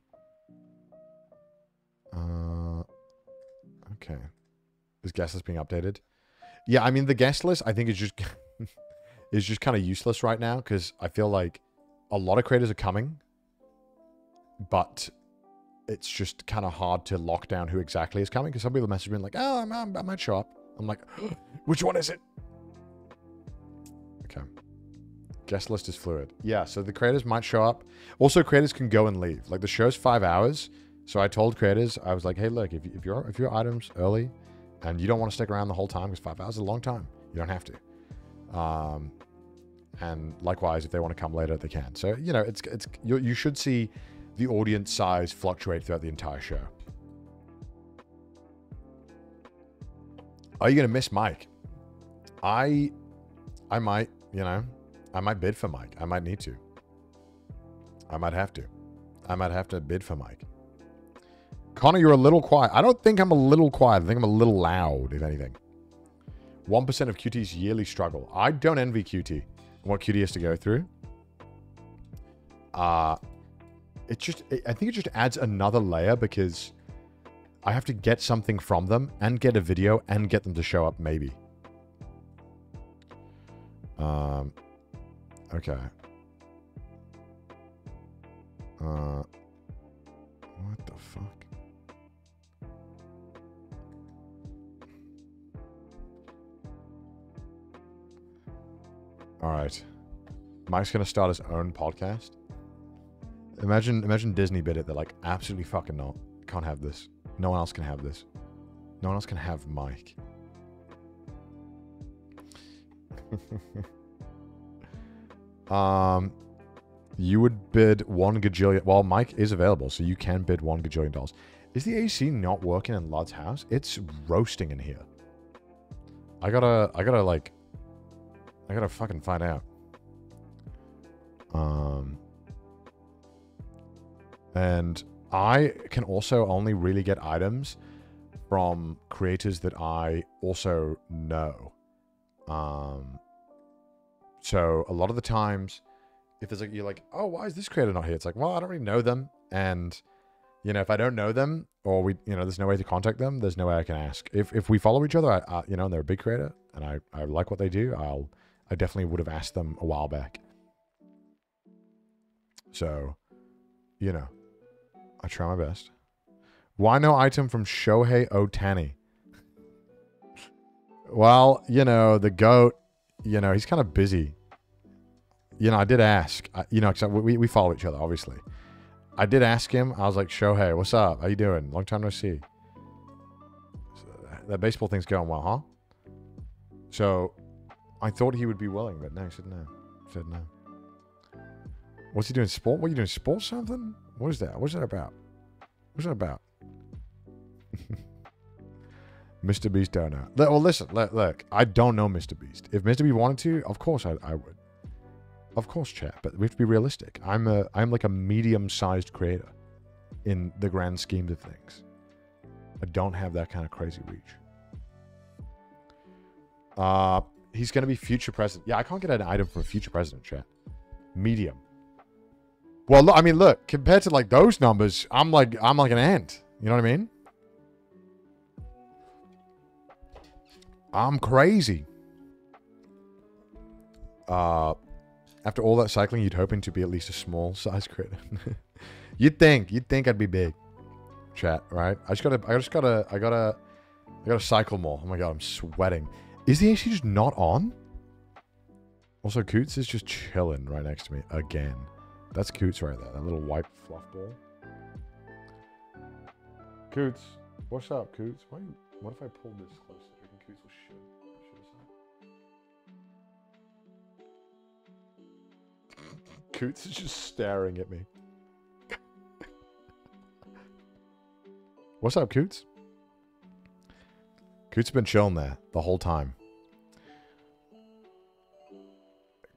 Uh, okay. Is guest list being updated? Yeah, I mean, the guest list, I think, is just is just kind of useless right now because I feel like a lot of creators are coming, but it's just kind of hard to lock down who exactly is coming because some people message me like, oh, I'm, I'm, I might show up. I'm like, which one is it? Okay. Guest list is fluid. Yeah, so the creators might show up. Also, creators can go and leave. Like, the show's five hours. So I told creators, I was like, hey, look, if, if, you're, if your item's early and you don't want to stick around the whole time, because five hours is a long time, you don't have to. Um, and likewise, if they want to come later, they can. So, you know, it's it's you, you should see the audience size fluctuate throughout the entire show. Are you going to miss Mike? I, I might, you know, I might bid for Mike. I might need to. I might have to. I might have to bid for Mike. Connor, you're a little quiet. I don't think I'm a little quiet. I think I'm a little loud, if anything. one percent of Q T's yearly struggle. I don't envy Q T and what Q T has to go through. Uh, it just, it, I think it just adds another layer because I have to get something from them and get a video and get them to show up, maybe. Um, okay. Uh, what the fuck? All right. Mike's going to start his own podcast. Imagine, imagine Disney bid it. They're like, absolutely fucking not. Can't have this. No one else can have this. No one else can have Mike. um, you would bid one gajillion. Well, Mike is available, so you can bid one gajillion dollars. Is the A C not working in Lud's house? It's roasting in here. I gotta, I gotta like, I gotta fucking find out. Um, and. I can also only really get items from creators that I also know. Um, so a lot of the times, if there's like, you're like, oh, why is this creator not here? It's like, well, I don't really know them. And, you know, if I don't know them or we, you know, there's no way to contact them, there's no way I can ask. If, if we follow each other, I, I, you know, and they're a big creator and I, I like what they do, I'll, I definitely would have asked them a while back. So, you know. I try my best. Why no item from Shohei Ohtani? Well, you know, the GOAT, you know, he's kind of busy. You know, I did ask, I, you know, because we, we follow each other, obviously. I did ask him. I was like, Shohei, what's up? How you doing? Long time no see. So that baseball thing's going well, huh? So I thought he would be willing, but no, he said no. He said no. What's he doing? Sport? What are you doing? Sport something? What is that? What's that about? What's that about? Mister Beast don't know. Well, listen, look, look, I don't know Mister Beast. If Mister Beast wanted to, of course I, I would. Of course, chat, but we have to be realistic. I'm a, I'm like a medium-sized creator in the grand scheme of things. I don't have that kind of crazy reach. Uh, he's going to be future president. Yeah, I can't get an item from a future president, chat. Medium. Well, I mean, look, compared to like those numbers, I'm like, I'm like an ant. You know what I mean? I'm crazy. Uh, after all that cycling, you'd hoping to be at least a small size creator. You'd think, you'd think I'd be big, chat, right? I just gotta, I just gotta, I gotta, I gotta cycle more. Oh my God, I'm sweating. Is the A C just not on? Also, Coots is just chilling right next to me again. That's Coots right there, that little white fluff ball. Coots, what's up, Coots? Why, what if I pulled this closer? I think Coots will shoot. Coots is just staring at me. What's up, Coots? Coots has been chilling there the whole time.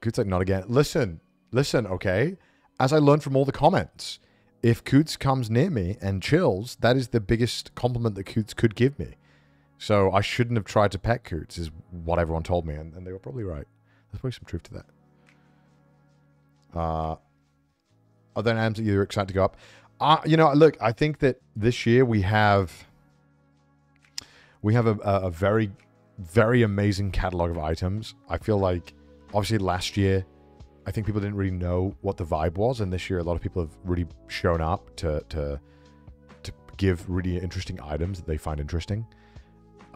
Coots like, not again. Listen, listen, okay? As I learned from all the comments, if Coots comes near me and chills, that is the biggest compliment that Coots could give me. So I shouldn't have tried to pet Coots, is what everyone told me, and, and they were probably right. There's probably some truth to that. Uh, are there items that you're excited to go up? Uh, you know, look, I think that this year we have we have a, a very, very amazing catalog of items. I feel like, obviously, last year, I think people didn't really know what the vibe was, and this year, a lot of people have really shown up to to, to give really interesting items that they find interesting,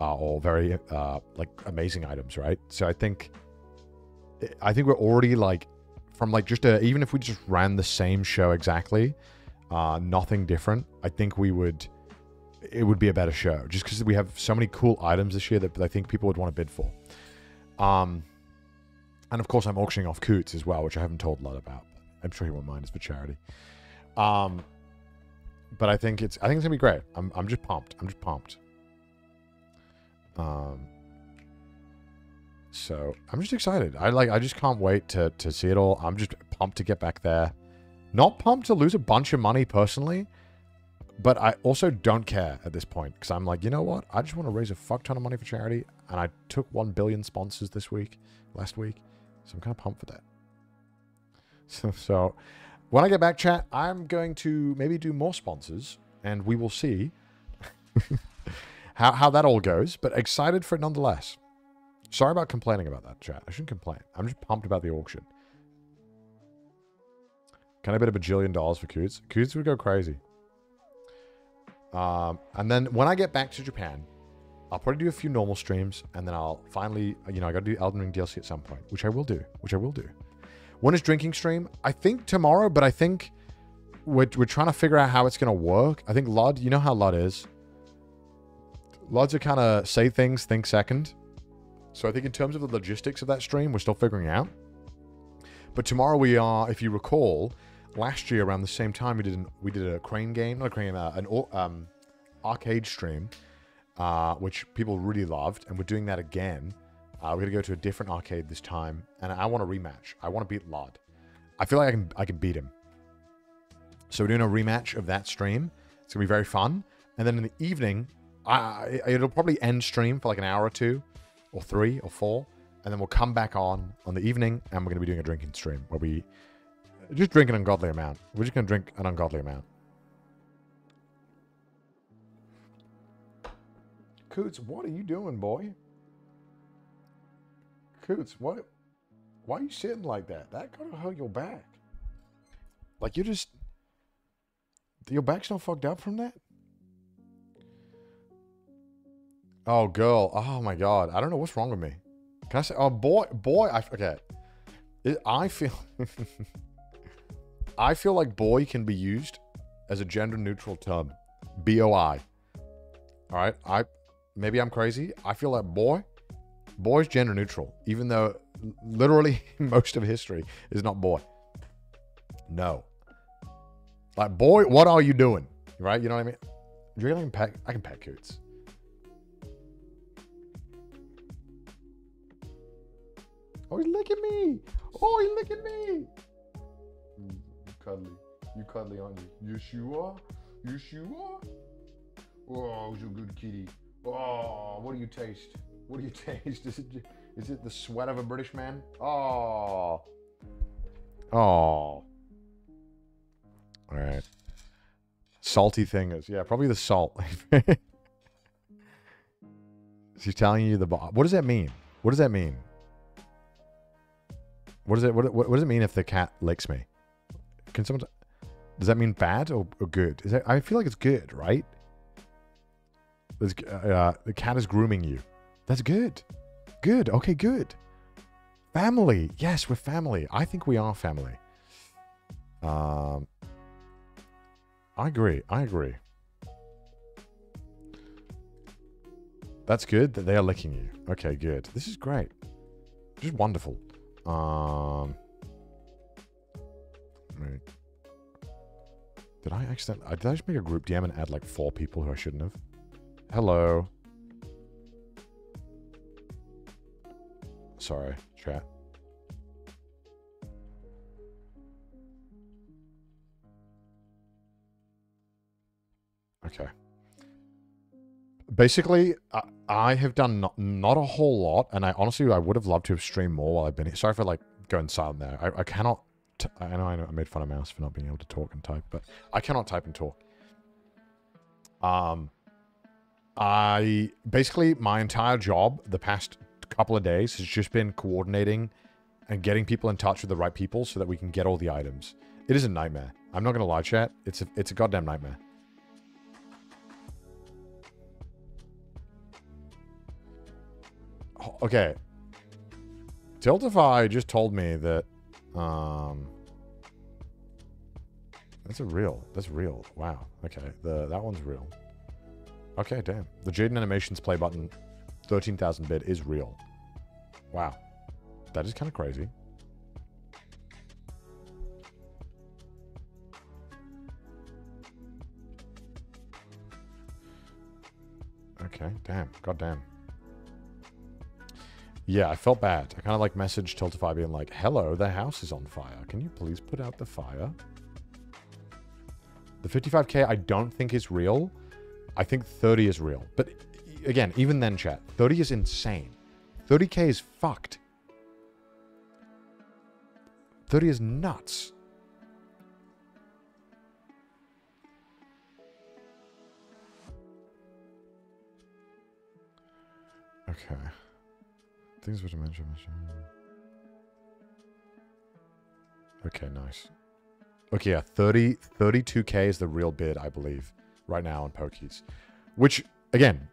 uh, or very uh, like amazing items, right? So I think I think we're already like. From like just a, even if we just ran the same show exactly, uh, nothing different, I think we would, it would be a better show just because we have so many cool items this year that I think people would want to bid for. Um, and of course I'm auctioning off Coots as well, which I haven't told a lot about. I'm sure he won't mind, it's for charity. Um, but I think it's, I think it's gonna be great. I'm, I'm just pumped, I'm just pumped. Um, So I'm just excited. I like. I just can't wait to to see it all. I'm just pumped to get back there. Not pumped to lose a bunch of money personally, but I also don't care at this point because I'm like, you know what? I just want to raise a fuck ton of money for charity, and I took one billion sponsors this week, last week, so I'm kind of pumped for that. So, so when I get back, chat, I'm going to maybe do more sponsors, and we will see how how that all goes. But excited for it nonetheless. Sorry about complaining about that, chat. I shouldn't complain. I'm just pumped about the auction. Can I bet a bajillion dollars for Coots? Coots would go crazy. Um, and then when I get back to Japan, I'll probably do a few normal streams, and then I'll finally, you know, I got to do Elden Ring D L C at some point, which I will do, which I will do. When is drinking stream? I think tomorrow, but I think we're, we're trying to figure out how it's going to work. I think L O D, you know how L O D is. L O Ds are kind of say things, think second. So I think in terms of the logistics of that stream, we're still figuring out. But tomorrow we are, if you recall, last year around the same time, we did an, we did a crane game, not a crane game, uh, an um, arcade stream, uh, which people really loved, and we're doing that again. Uh, we're going to go to a different arcade this time, and I want a rematch. I want to beat L O D. I feel like I can, I can beat him. So we're doing a rematch of that stream. It's going to be very fun. And then in the evening, I, it'll probably end stream for like an hour or two. Or three or four, and then we'll come back on on the evening, and we're going to be doing a drinking stream where we just drink an ungodly amount. We're just going to drink an ungodly amount. Coots, what are you doing, boy? Coots, what? Why are you sitting like that? That gotta hurt your back. Like you just, your back's not fucked up from that. Oh, girl. Oh, my God. I don't know what's wrong with me. Can I say... Oh, boy. Boy. I, okay. It, I feel... I feel like boy can be used as a gender-neutral term. B O I. All right? I Maybe I'm crazy. I feel like boy... Boy is gender-neutral. Even though literally most of history is not boy. No. Like, boy, what are you doing? Right? You know what I mean? Do you think I can pet, I can pet Coots? Oh, he's licking me. Oh, he's licking me. You cuddly. You cuddly on you. Yes, you are. Yes, you are. Oh, you're a good kitty. Oh, what do you taste? What do you taste? Is it, is it the sweat of a British man? Oh. Oh. All right. Salty fingers. Yeah, probably the salt. She's telling you the bob. What does that mean? What does that mean? What does it what, what does it mean if the cat licks me? Can someone? Does that mean bad or, or good? Is that, I feel like it's good, right? Uh, the cat is grooming you. That's good. Good. Okay, good. Family. Yes, we're family. I think we are family. Um, I agree. I agree. That's good that they are licking you. Okay, good. This is great. Just wonderful. Um, right. Did I accidentally... Did I just make a group D M and add like four people who I shouldn't have? Hello. Sorry, chat. Okay. Basically, I, I have done not, not a whole lot, and I honestly, I would have loved to have streamed more while I've been here. Sorry for like going silent there. I, I cannot... T I know I know I made fun of Mouse for not being able to talk and type, but I cannot type and talk. Um, I basically, my entire job the past couple of days has just been coordinating and getting people in touch with the right people so that we can get all the items. It is a nightmare. I'm not going to lie, chat. It's a, it's a goddamn nightmare. Oh, okay. Tiltify just told me that Um, that's a real, that's real. Wow. Okay. The, that one's real. Okay. Damn. The Jaden Animations play button thirteen thousand bit is real. Wow. That is kind of crazy. Okay. Damn. God damn. Yeah, I felt bad. I kind of like messaged Tiltify being like, hello, the house is on fire. Can you please put out the fire? The fifty-five K I don't think is real. I think thirty is real. But again, even then, chat, thirty is insane. thirty K is fucked. thirty is nuts. Okay. Things with dementia. Okay, nice. Okay, yeah, thirty, thirty-two K is the real bid, I believe, right now on Pokies. Which, again,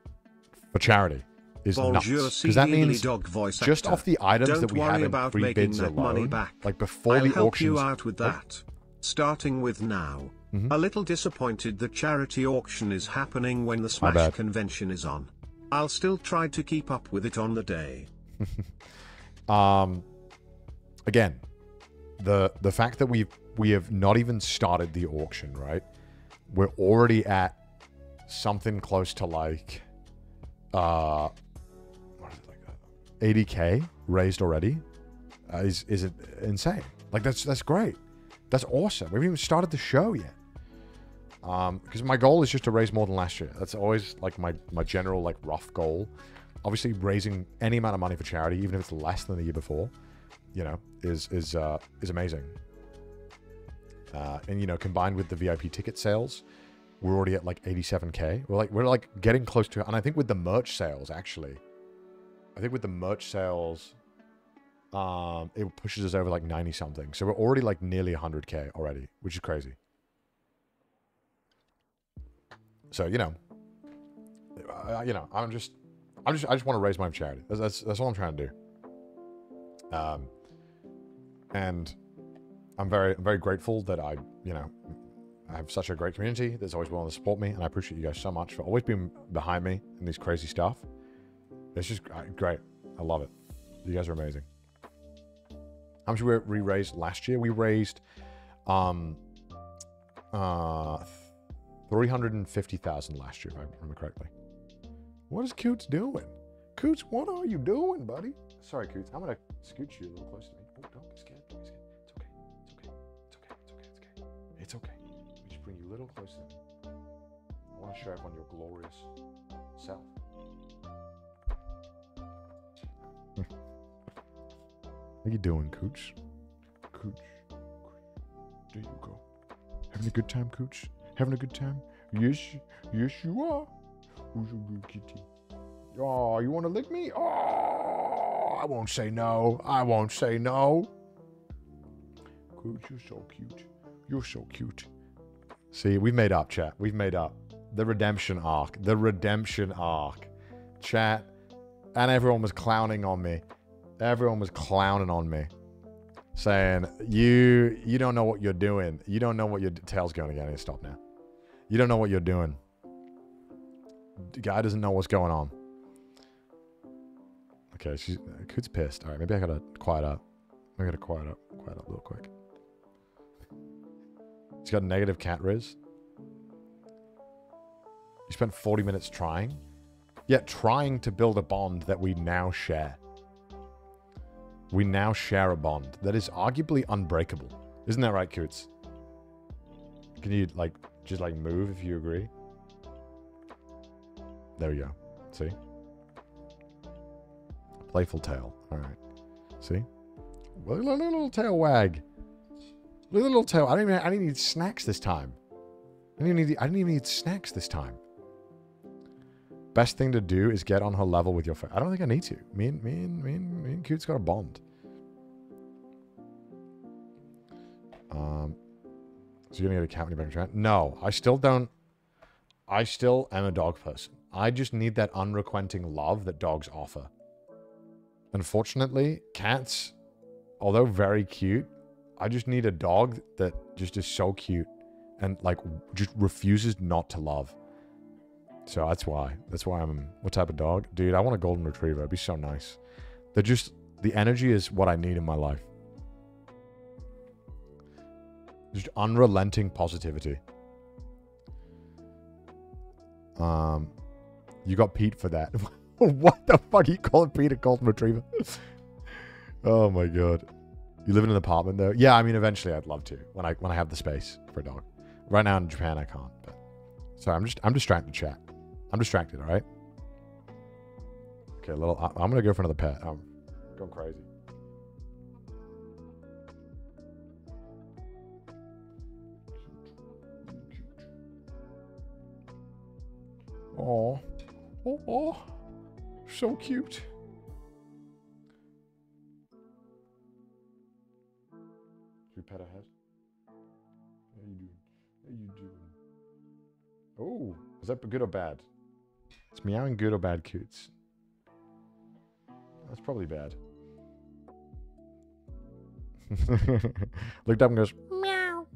for charity, is nuts. Because that means just off the items that we have in free bids alone, like before the auctions... I'll help you out with that. Starting with now. Mm-hmm. A little disappointed the charity auction is happening when the Smash convention is on. I'll still try to keep up with it on the day. um, again, the the fact that we we have not even started the auction, right? We're already at something close to like, uh, what is it, like eighty K raised already. Uh, is is it insane? Like that's that's great. That's awesome. We haven't even started the show yet. Um, because my goal is just to raise more than last year. That's always like my my general like rough goal. Obviously, raising any amount of money for charity, even if it's less than the year before, you know, is is uh, is amazing. Uh, and you know, combined with the V I P ticket sales, we're already at like eighty-seven K. We're like we're like getting close to it. And I think with the merch sales, actually, I think with the merch sales, um, it pushes us over like ninety something. So we're already like nearly one hundred K already, which is crazy. So you know, uh, you know, I'm just. I just, I just want to raise my own charity. That's, that's, that's all I'm trying to do. Um, and I'm very, I'm very grateful that I, you know, I have such a great community that's always willing to support me. And I appreciate you guys so much for always being behind me in these crazy stuff. It's just great. I love it. You guys are amazing. How much did we raise last year? We raised um, uh, three hundred fifty thousand dollars last year, if I remember correctly. What is Coots doing? Coots, what are you doing, buddy? Sorry, Coots. I'm going to scoot you a little closer to me. Oh, don't get scared. Don't get scared. It's okay. It's okay. It's okay. It's okay. It's okay. It's okay. Let me just bring you a little closer to me. I want to show everyone your glorious self. How you doing, Coots? Coots. There you go. Having a good time, Coots? Having a good time? Yes. Yes, you are. Who's a good kitty? Oh, you want to lick me? Oh, I won't say no. I won't say no. Coots, you're so cute. You're so cute. See, we've made up, chat. We've made up. The redemption arc. The redemption arc. Chat. And everyone was clowning on me. Everyone was clowning on me, saying, you you don't know what you're doing. You don't know what your tail's going again. I need to stop now. You don't know what you're doing. The guy doesn't know what's going on. Okay, she's Coot's pissed. All right, maybe I gotta quiet up. Maybe I gotta quiet up, quiet up real quick. She's got a negative cat riz. You spent forty minutes trying? Yeah, trying to build a bond that we now share. We now share a bond that is arguably unbreakable. Isn't that right, Coots? Can you, like, just, like, move if you agree? There we go. See? Playful tail. All right. See? Little, little tail wag. Little, little tail. I don't even, I didn't need snacks this time. I didn't even need, I didn't even need snacks this time. Best thing to do is get on her level with your phone. I don't think I need to. Me and me and me and me and Cute's got a bond. Um, so you're gonna get a cat when you're back in? No, I still don't. I still am a dog person. I just need that unrequiting love that dogs offer. Unfortunately, cats, although very cute, I just need a dog that just is so cute and like just refuses not to love. So that's why. That's why I'm... What type of dog? Dude, I want a golden retriever. It'd be so nice. They're just... The energy is what I need in my life. Just unrelenting positivity. Um, you got Pete for that. What the fuck? You calling Pete a golden retriever? Oh my god. You live in an apartment though? Yeah, I mean, eventually I'd love to. When I when I have the space for a dog. Right now in Japan, I can't. But... Sorry, I'm just... I'm distracted, chat. I'm distracted, all right? Okay, a little... I, I'm going to go for another pet. I'm going crazy. Oh, oh, oh. So cute. Should we pet her head? How you doing? How you doing? Oh, is that good or bad? It's meowing good or bad, Coots? That's probably bad. Looked up and goes, meow.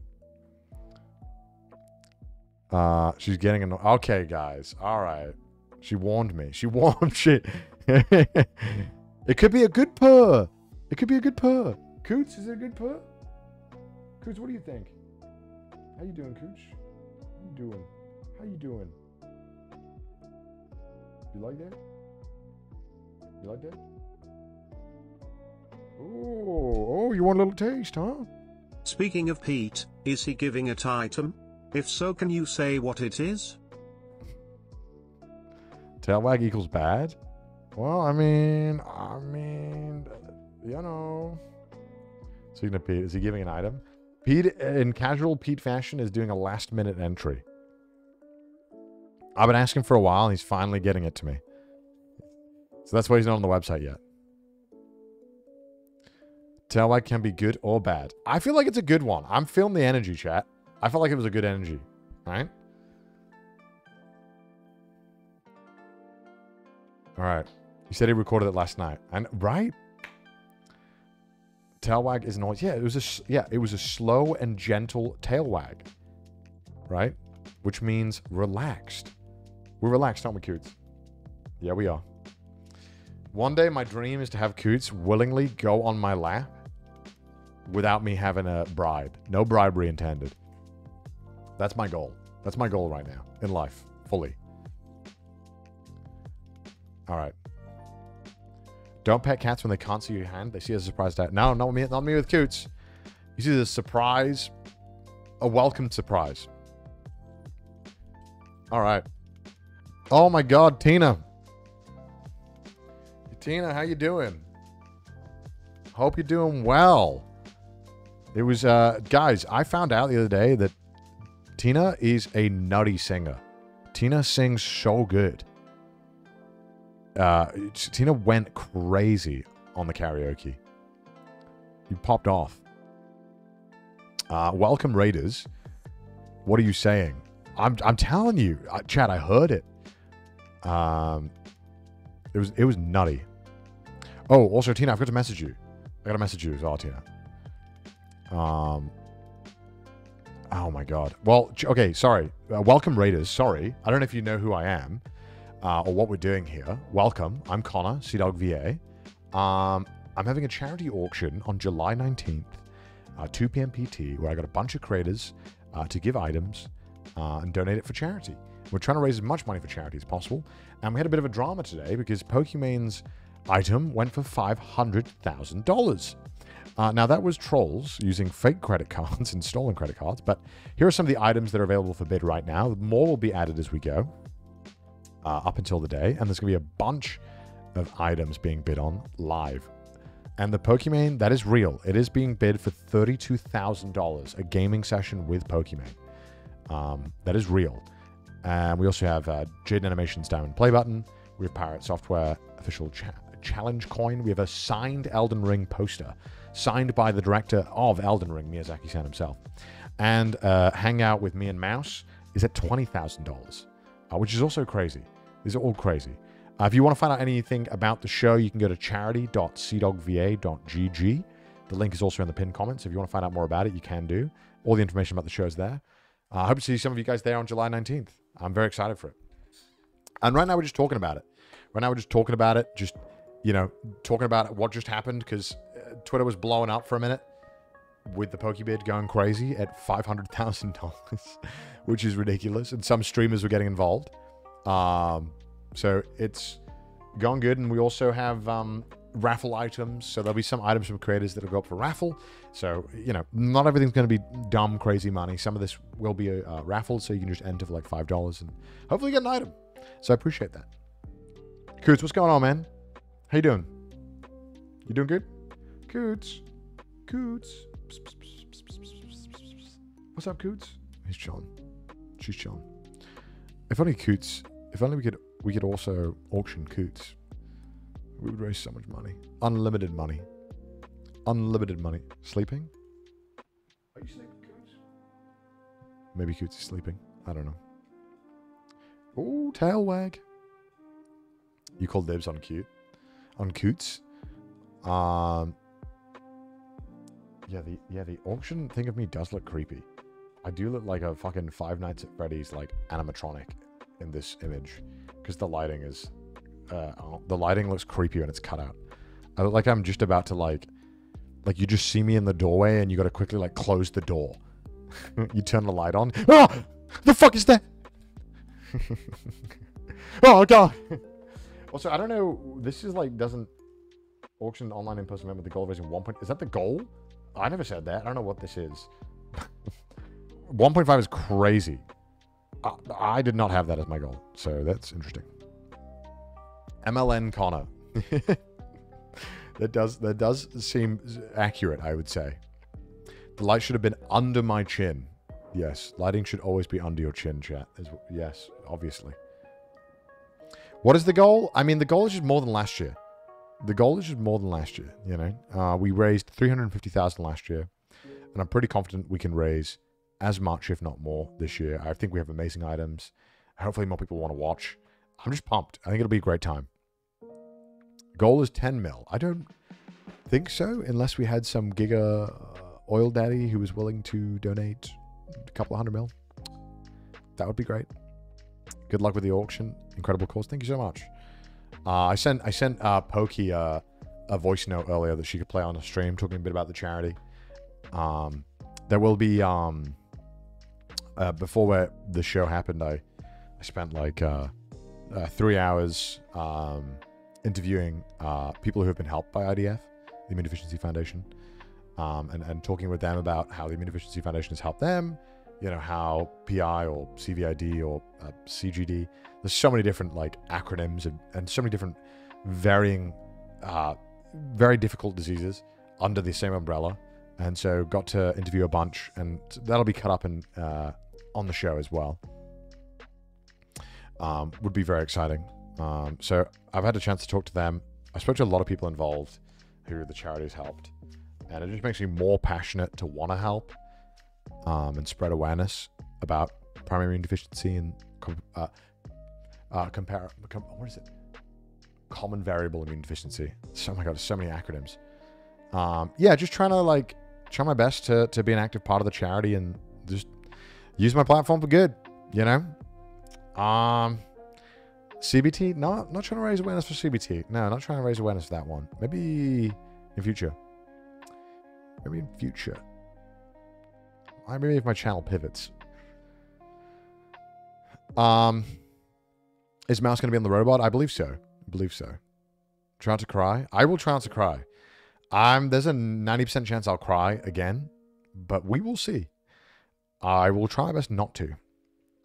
Uh, she's getting annoyed. Okay, guys. All right. She warned me. She warned shit. It could be a good purr. It could be a good purr. Coots, is it a good purr? Coots, what do you think? How you doing, Coots? How you doing? How you doing? You like that? You like that? Oh, oh, you want a little taste, huh? Speaking of Pete, is he giving it item? If so, can you say what it is? Tail wag equals bad? Well, I mean, I mean, you know. Speaking of Pete, is he giving an item? Pete, in casual Pete fashion, is doing a last-minute entry. I've been asking for a while, and he's finally getting it to me. So that's why he's not on the website yet. Tailwag can be good or bad. I feel like it's a good one. I'm feeling the energy, chat. I felt like it was a good energy, right? All right. You said he recorded it last night, and right? Tailwag is noise. Yeah, it was a yeah, it was a slow and gentle tailwag, right? Which means relaxed. We're relaxed, aren't we, Coots? Yeah, we are. One day, my dream is to have Coots willingly go on my lap without me having a bribe. No bribery intended. That's my goal. That's my goal right now in life, fully. All right. Don't pet cats when they can't see your hand. They see a surprised eye. No, not me. Not me with Coots. You see the surprise, a welcome surprise. All right. Oh my God, Tina. Tina, how you doing? Hope you're doing well. It was, uh, guys, I found out the other day that Tina is a nutty singer. Tina sings so good. Uh, Tina went crazy on the karaoke. You popped off. Uh, welcome, Raiders. What are you saying? I'm, I'm telling you, I, Chad, I heard it. Um, it was, it was nutty. Oh, also, Tina, I forgot to message you. I gotta message you as well, Tina. Um. Oh my God. Well, okay, sorry. Uh, welcome, Raiders. Sorry. I don't know if you know who I am uh, or what we're doing here. Welcome. I'm Connor, CDawgVA. Um, I'm having a charity auction on July nineteenth, uh, two p m P T, where I got a bunch of creators uh, to give items uh, and donate it for charity. We're trying to raise as much money for charity as possible. And we had a bit of a drama today because Pokimane's item went for five hundred thousand dollars. Uh, now, that was trolls using fake credit cards and stolen credit cards, but here are some of the items that are available for bid right now. More will be added as we go, uh, up until the day, and there's going to be a bunch of items being bid on live. And the Pokimane, that is real. It is being bid for thirty-two thousand dollars, a gaming session with Pokimane. Um, that is real. And we also have uh, Jaden Animations Diamond Play Button. We have Pirate Software Official cha Challenge Coin. We have a signed Elden Ring poster, signed by the director of Elden Ring, Miyazaki-san himself. And uh, Hangout with Me and Mouse is at twenty thousand dollars, uh, which is also crazy. These are all crazy. Uh, if you want to find out anything about the show, you can go to charity dot c dawg v a dot g g. The link is also in the pinned comments. If you want to find out more about it, you can do. All the information about the show is there. Uh, I hope to see some of you guys there on July nineteenth. I'm very excited for it. And right now we're just talking about it. Right now we're just talking about it, just, you know, talking about what just happened, because Twitter was blowing up for a minute with the Pokebid going crazy at five hundred thousand dollars, which is ridiculous. And some streamers were getting involved. Um, so it's gone good. And we also have um, raffle items. So there'll be some items from creators that'll go up for raffle. So, you know, not everything's going to be dumb, crazy money. Some of this will be a, uh, raffled. So you can just enter for like five dollars and hopefully get an item. So I appreciate that. Coots, what's going on, man? How you doing? You doing good? Coots. Coots. Psst, psst, psst, psst, psst, psst, psst, psst. What's up, Coots? He's chilling. She's chilling. If only Coots, if only we could we could also auction Coots. We would raise so much money. Unlimited money. Unlimited money. Sleeping? Are you sleeping, Coots? Maybe Coots is sleeping. I don't know. Ooh, tail wag. You called dibs on cute. On Coots. Um... Yeah, the yeah the auction thing of me does look creepy. I do look like a fucking Five Nights at Freddy's like animatronic in this image, because the lighting is, uh, the lighting looks creepy when it's cut out. I look like I'm just about to like, like you just see me in the doorway and you got to quickly like close the door. You turn the light on. Ah, the fuck is that? Oh God. Also, I don't know. This is like doesn't auction online in person event with the goal of raising one point. Is that the goal? I never said that. I don't know what this is. one point five is crazy. I, I did not have that as my goal. So that's interesting. M L N Connor. That does that does seem accurate, I would say. The light should have been under my chin. Yes. Lighting should always be under your chin, chat. Yes, obviously. What is the goal? I mean, the goal is just more than last year. The goal is just more than last year, you know. Uh, we raised three hundred fifty thousand dollars last year, and I'm pretty confident we can raise as much, if not more, this year. I think we have amazing items. Hopefully more people want to watch. I'm just pumped. I think it'll be a great time. Goal is ten mil. I don't think so, unless we had some giga oil daddy who was willing to donate a couple of hundred mil. That would be great. Good luck with the auction. Incredible course. Thank you so much. Uh, I sent I sent uh, Pokey uh, a voice note earlier that she could play on a stream, talking a bit about the charity. Um, there will be um, uh, before where the show happened, I I spent like uh, uh, three hours um, interviewing uh, people who have been helped by I D F, the Immune Deficiency Foundation, um, and and talking with them about how the Immune Deficiency Foundation has helped them. You know, how P I or C V I D or uh, C G D, there's so many different like acronyms and, and so many different varying, uh, very difficult diseases under the same umbrella. And so got to interview a bunch, and that'll be cut up in, uh, on the show as well. Um, would be very exciting. Um, so I've had a chance to talk to them. I spoke to a lot of people involved who the charity's helped, and it just makes me more passionate to want to help. Um, and spread awareness about primary immune deficiency and com uh, uh, compar com what is it? common variable immune deficiency. So, oh my God, there's so many acronyms. Um, yeah, just trying to like, try my best to, to be an active part of the charity and just use my platform for good, you know? Um, C B T, no, not trying to raise awareness for C B T. No, not trying to raise awareness for that one. Maybe in future. Maybe in future. Maybe if my channel pivots. Um, is Mouse going to be on the robot? I believe so. I believe so. Try not to cry. I will try not to cry. Um, there's a ninety percent chance I'll cry again, but we will see. I will try my best not to.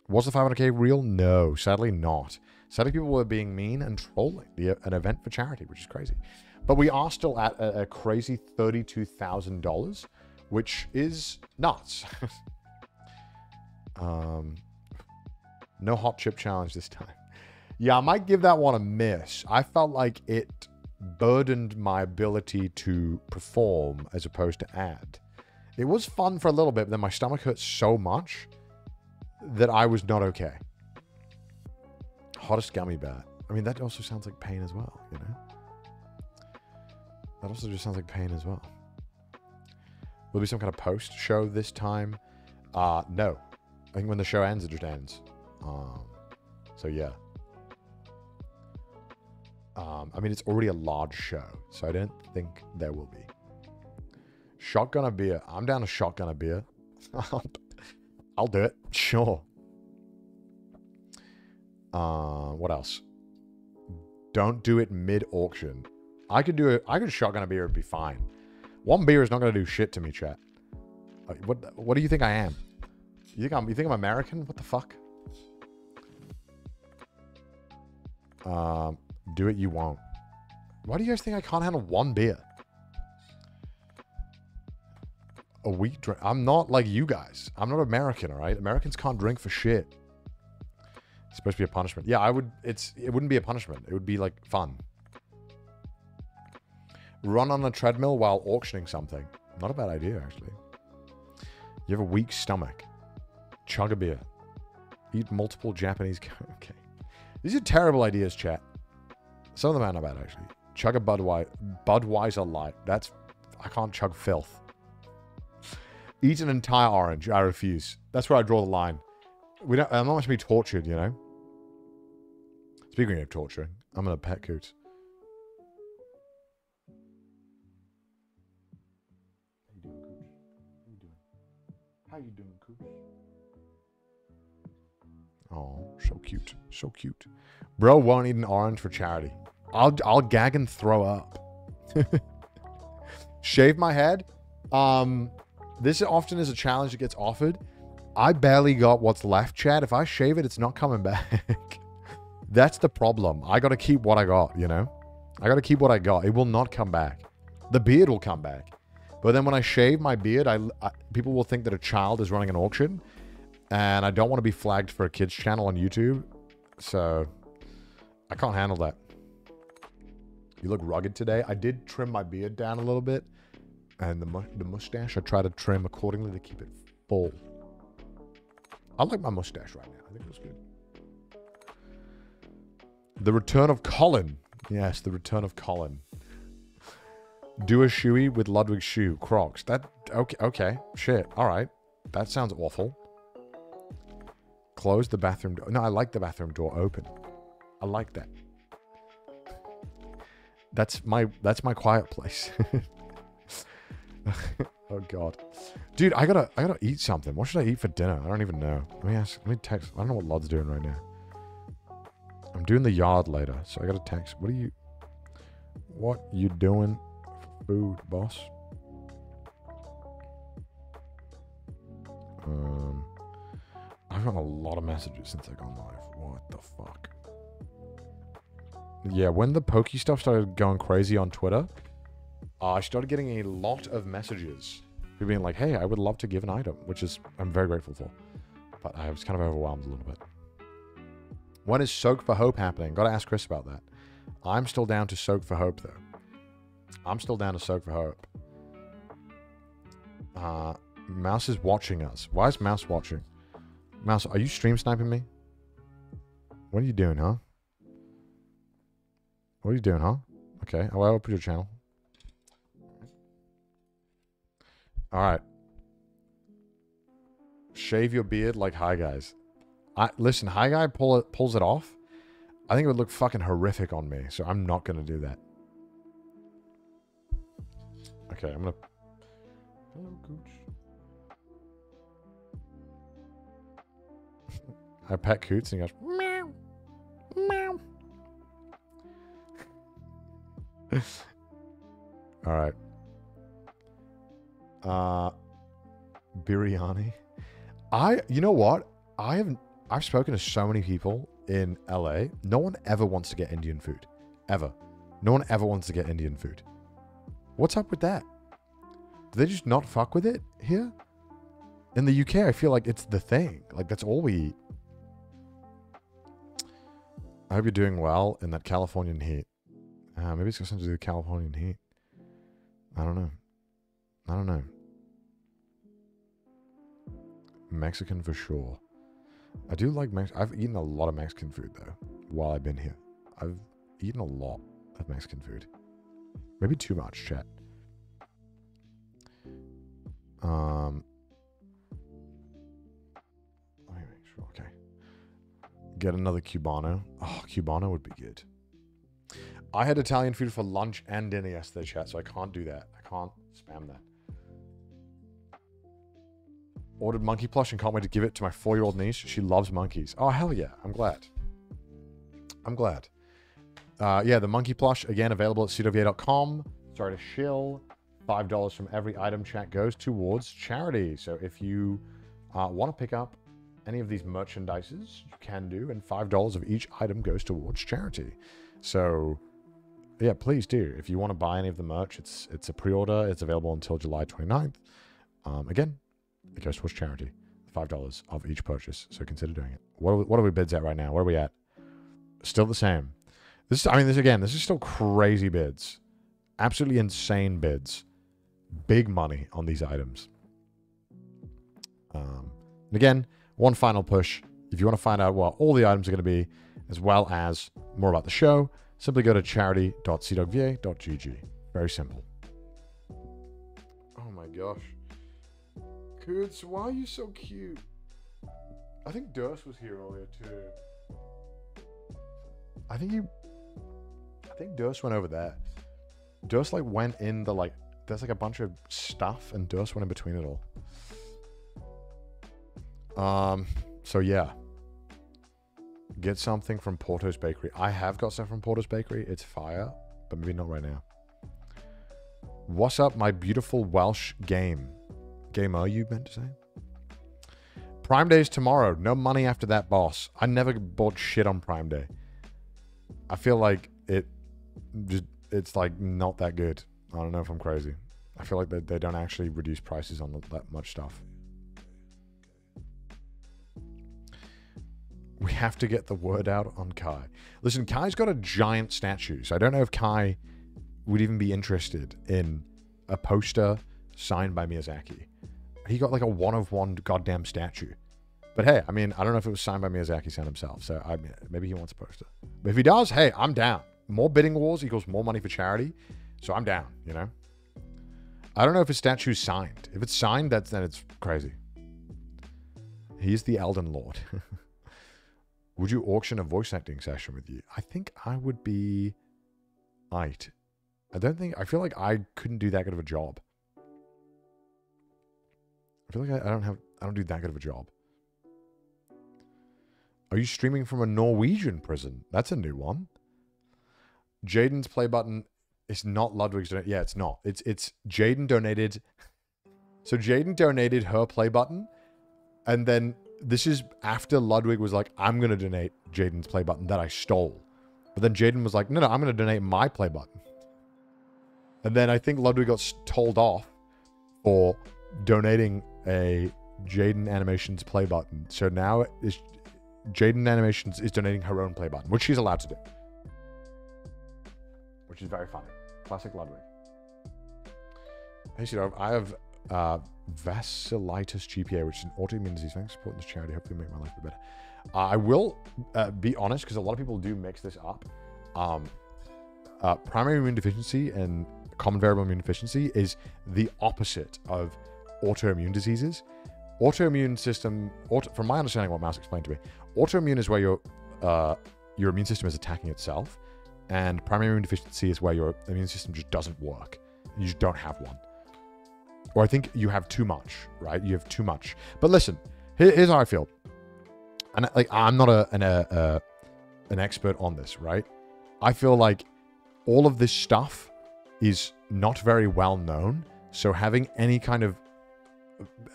Was the five hundred K real? No, sadly not. Sadly, people were being mean and trolling the, an event for charity, which is crazy. But we are still at a, a crazy thirty-two thousand dollars, which is nuts. um, no hot chip challenge this time. Yeah, I might give that one a miss. I felt like it burdened my ability to perform as opposed to add. It was fun for a little bit, but then my stomach hurt so much that I was not okay. Hottest gummy bear. I mean, that also sounds like pain as well, you know? That also just sounds like pain as well. Will there be some kind of post show this time? Uh, no. I think when the show ends, it just ends. Um, so yeah. Um, I mean, it's already a large show, so I don't think there will be. Shotgun a beer. I'm down to shotgun a beer. I'll do it. Sure. Uh, what else? Don't do it mid-auction. I could do it. I could shotgun a beer and be fine. One beer is not going to do shit to me, chat. What What do you think I am? You think I'm? You think I'm American? What the fuck? Um, do it. You won't. Why do you guys think I can't handle one beer? A weak drink. I'm not like you guys. I'm not American, all right? Americans can't drink for shit. It's supposed to be a punishment. Yeah, I would. It's. It wouldn't be a punishment. It would be like fun. Run on a treadmill while auctioning something. Not a bad idea, actually. You have a weak stomach. Chug a beer. Eat multiple Japanese. Okay. These are terrible ideas, chat. Some of them are not bad, actually. Chug a Budweiser, Budweiser Light. That's. I can't chug filth. Eat an entire orange. I refuse. That's where I draw the line. We don't. I'm not much to be tortured, you know. Speaking of torturing, I'm gonna pet coot. How you doing, Coot? Oh, so cute, so cute. Bro won't eat an orange for charity. I'll I'll gag and throw up. Shave my head. Um. This often is a challenge that gets offered. I barely got what's left, chat. If I shave it, it's not coming back. That's the problem. I got to keep what I got, you know? I got to keep what I got. It will not come back. The beard will come back. But then when I shave my beard, I, I people will think that a child is running an auction. And I don't want to be flagged for a kid's channel on YouTube. So I can't handle that. You look rugged today. I did trim my beard down a little bit. And the, mu the mustache, I try to trim accordingly to keep it full. I like my mustache right now. I think it looks good. The return of Colin. Yes, the return of Colin. Do a shoey with Ludwig's shoe. Crocs. That, okay, okay. Shit. All right. That sounds awful. Close the bathroom door. No, I like the bathroom door open. I like that. That's my, that's my quiet place. Oh God, dude, I gotta, I gotta eat something. What should I eat for dinner? I don't even know. Let me ask. Let me text. I don't know what Lod's doing right now. I'm doing the yard later, so I gotta text. What are you? What you doing? For food, boss. Um, I've gotten a lot of messages since I gone live. What the fuck? Yeah, when the pokey stuff started going crazy on Twitter. Uh, I started getting a lot of messages people being like, hey, I would love to give an item, which is, I'm very grateful for. But I was kind of overwhelmed a little bit. When is Soak for Hope happening? Gotta ask Chris about that. I'm still down to Soak for Hope, though. I'm still down to Soak for Hope. Uh, Mouse is watching us. Why is Mouse watching? Mouse, are you stream sniping me? What are you doing, huh? What are you doing, huh? Okay, I'll open your channel. Alright. Shave your beard like Hi Guy's. I, listen, Hi Guy pull it, pulls it off. I think it would look fucking horrific on me, so I'm not going to do that. Okay, I'm going to... Hello, Cooch. I pet Coots and he goes, meow, meow. Alright. Uh, biryani. I, you know what? I haven't, I've spoken to so many people in L A. No one ever wants to get Indian food. Ever. No one ever wants to get Indian food. What's up with that? Do they just not fuck with it here? In the U K, I feel like it's the thing. Like, that's all we eat. I hope you're doing well in that Californian heat. Uh, maybe it's got something to do with Californian heat. I don't know. I don't know. Mexican for sure. I do like Mexican. I've eaten a lot of Mexican food, though, while I've been here. I've eaten a lot of Mexican food. Maybe too much, chat. Um, let me make sure. Okay. Get another Cubano. Oh, Cubano would be good. I had Italian food for lunch and dinner yesterday, chat, so I can't do that. I can't spam that. Ordered monkey plush and can't wait to give it to my four-year-old niece. She loves monkeys. Oh, hell yeah. I'm glad. I'm glad. Uh, yeah, the monkey plush, again, available at C D awgVA dot com. Sorry to shill. five dollars from every item, chat, goes towards charity. So if you uh, want to pick up any of these merchandises, you can do, and five dollars of each item goes towards charity. So, yeah, please do. If you want to buy any of the merch, it's it's a pre-order. It's available until July twenty-ninth. Um, again, it goes towards charity. five dollars of each purchase. So consider doing it. What are we, what are we bids at right now? Where are we at? Still the same. This, I mean, this again, this is still crazy bids. Absolutely insane bids. Big money on these items. Um, and again, one final push. If you want to find out what all the items are going to be, as well as more about the show, simply go to charity dot C D awgVA dot G G. Very simple. Oh my gosh. Coots, why are you so cute? I think Durst was here earlier too. I think he... I think Durst went over there. Durst like went in the like... There's like a bunch of stuff and Durst went in between it all. Um, so yeah. Get something from Porto's Bakery. I have got stuff from Porto's Bakery. It's fire, but maybe not right now. What's up, my beautiful Welsh game? Gamer, you meant to say? Prime Day is tomorrow. No money after that, boss. I never bought shit on Prime Day. I feel like it, it's like not that good. I don't know if I'm crazy. I feel like they, they don't actually reduce prices on that much stuff. We have to get the word out on Kai. Listen, Kai's got a giant statue, so I don't know if Kai would even be interested in a poster signed by Miyazaki. He got like a one-of-one goddamn statue. But hey, I mean, I don't know if it was signed by Miyazaki-san himself, so I mean, maybe he wants a poster. But if he does, hey, I'm down. More bidding wars equals more money for charity, so I'm down, you know? I don't know if his statue's signed. If it's signed, that's then it's crazy. He's the Elden Lord. Would you auction a voice acting session with you? I think I would be... Right. I don't think... I feel like I couldn't do that good of a job. I feel like I, I don't have... I don't do that good of a job. Are you streaming from a Norwegian prison? That's a new one. Jaden's play button... It's not Ludwig's... Yeah, it's not. It's, it's Jaden donated... So Jaden donated her play button, and then... This is after Ludwig was like, I'm going to donate Jaden's play button that I stole. But then Jaden was like, no, no, I'm going to donate my play button. And then I think Ludwig got told off for donating a Jaden Animations play button. So now it's, Jaden Animations is donating her own play button, which she's allowed to do. Which is very funny. Classic Ludwig. Hey, Sidov, I have... Uh, Vasculitis G P A, which is an autoimmune disease. Thanks for supporting this charity. Hopefully make my life a bit better. Uh, I will uh, be honest, because a lot of people do mix this up. Um, Uh, primary immune deficiency and common variable immune deficiency is the opposite of autoimmune diseases. Autoimmune system, auto, from my understanding, what Mouse explained to me, autoimmune is where your uh, your immune system is attacking itself, and primary immune deficiency is where your immune system just doesn't work. You just don't have one. Or I think you have too much, right? You have too much. But listen, here, here's how I feel. And like, I'm not a, an, a, a an expert on this, right? I feel like all of this stuff is not very well known. So having any kind of,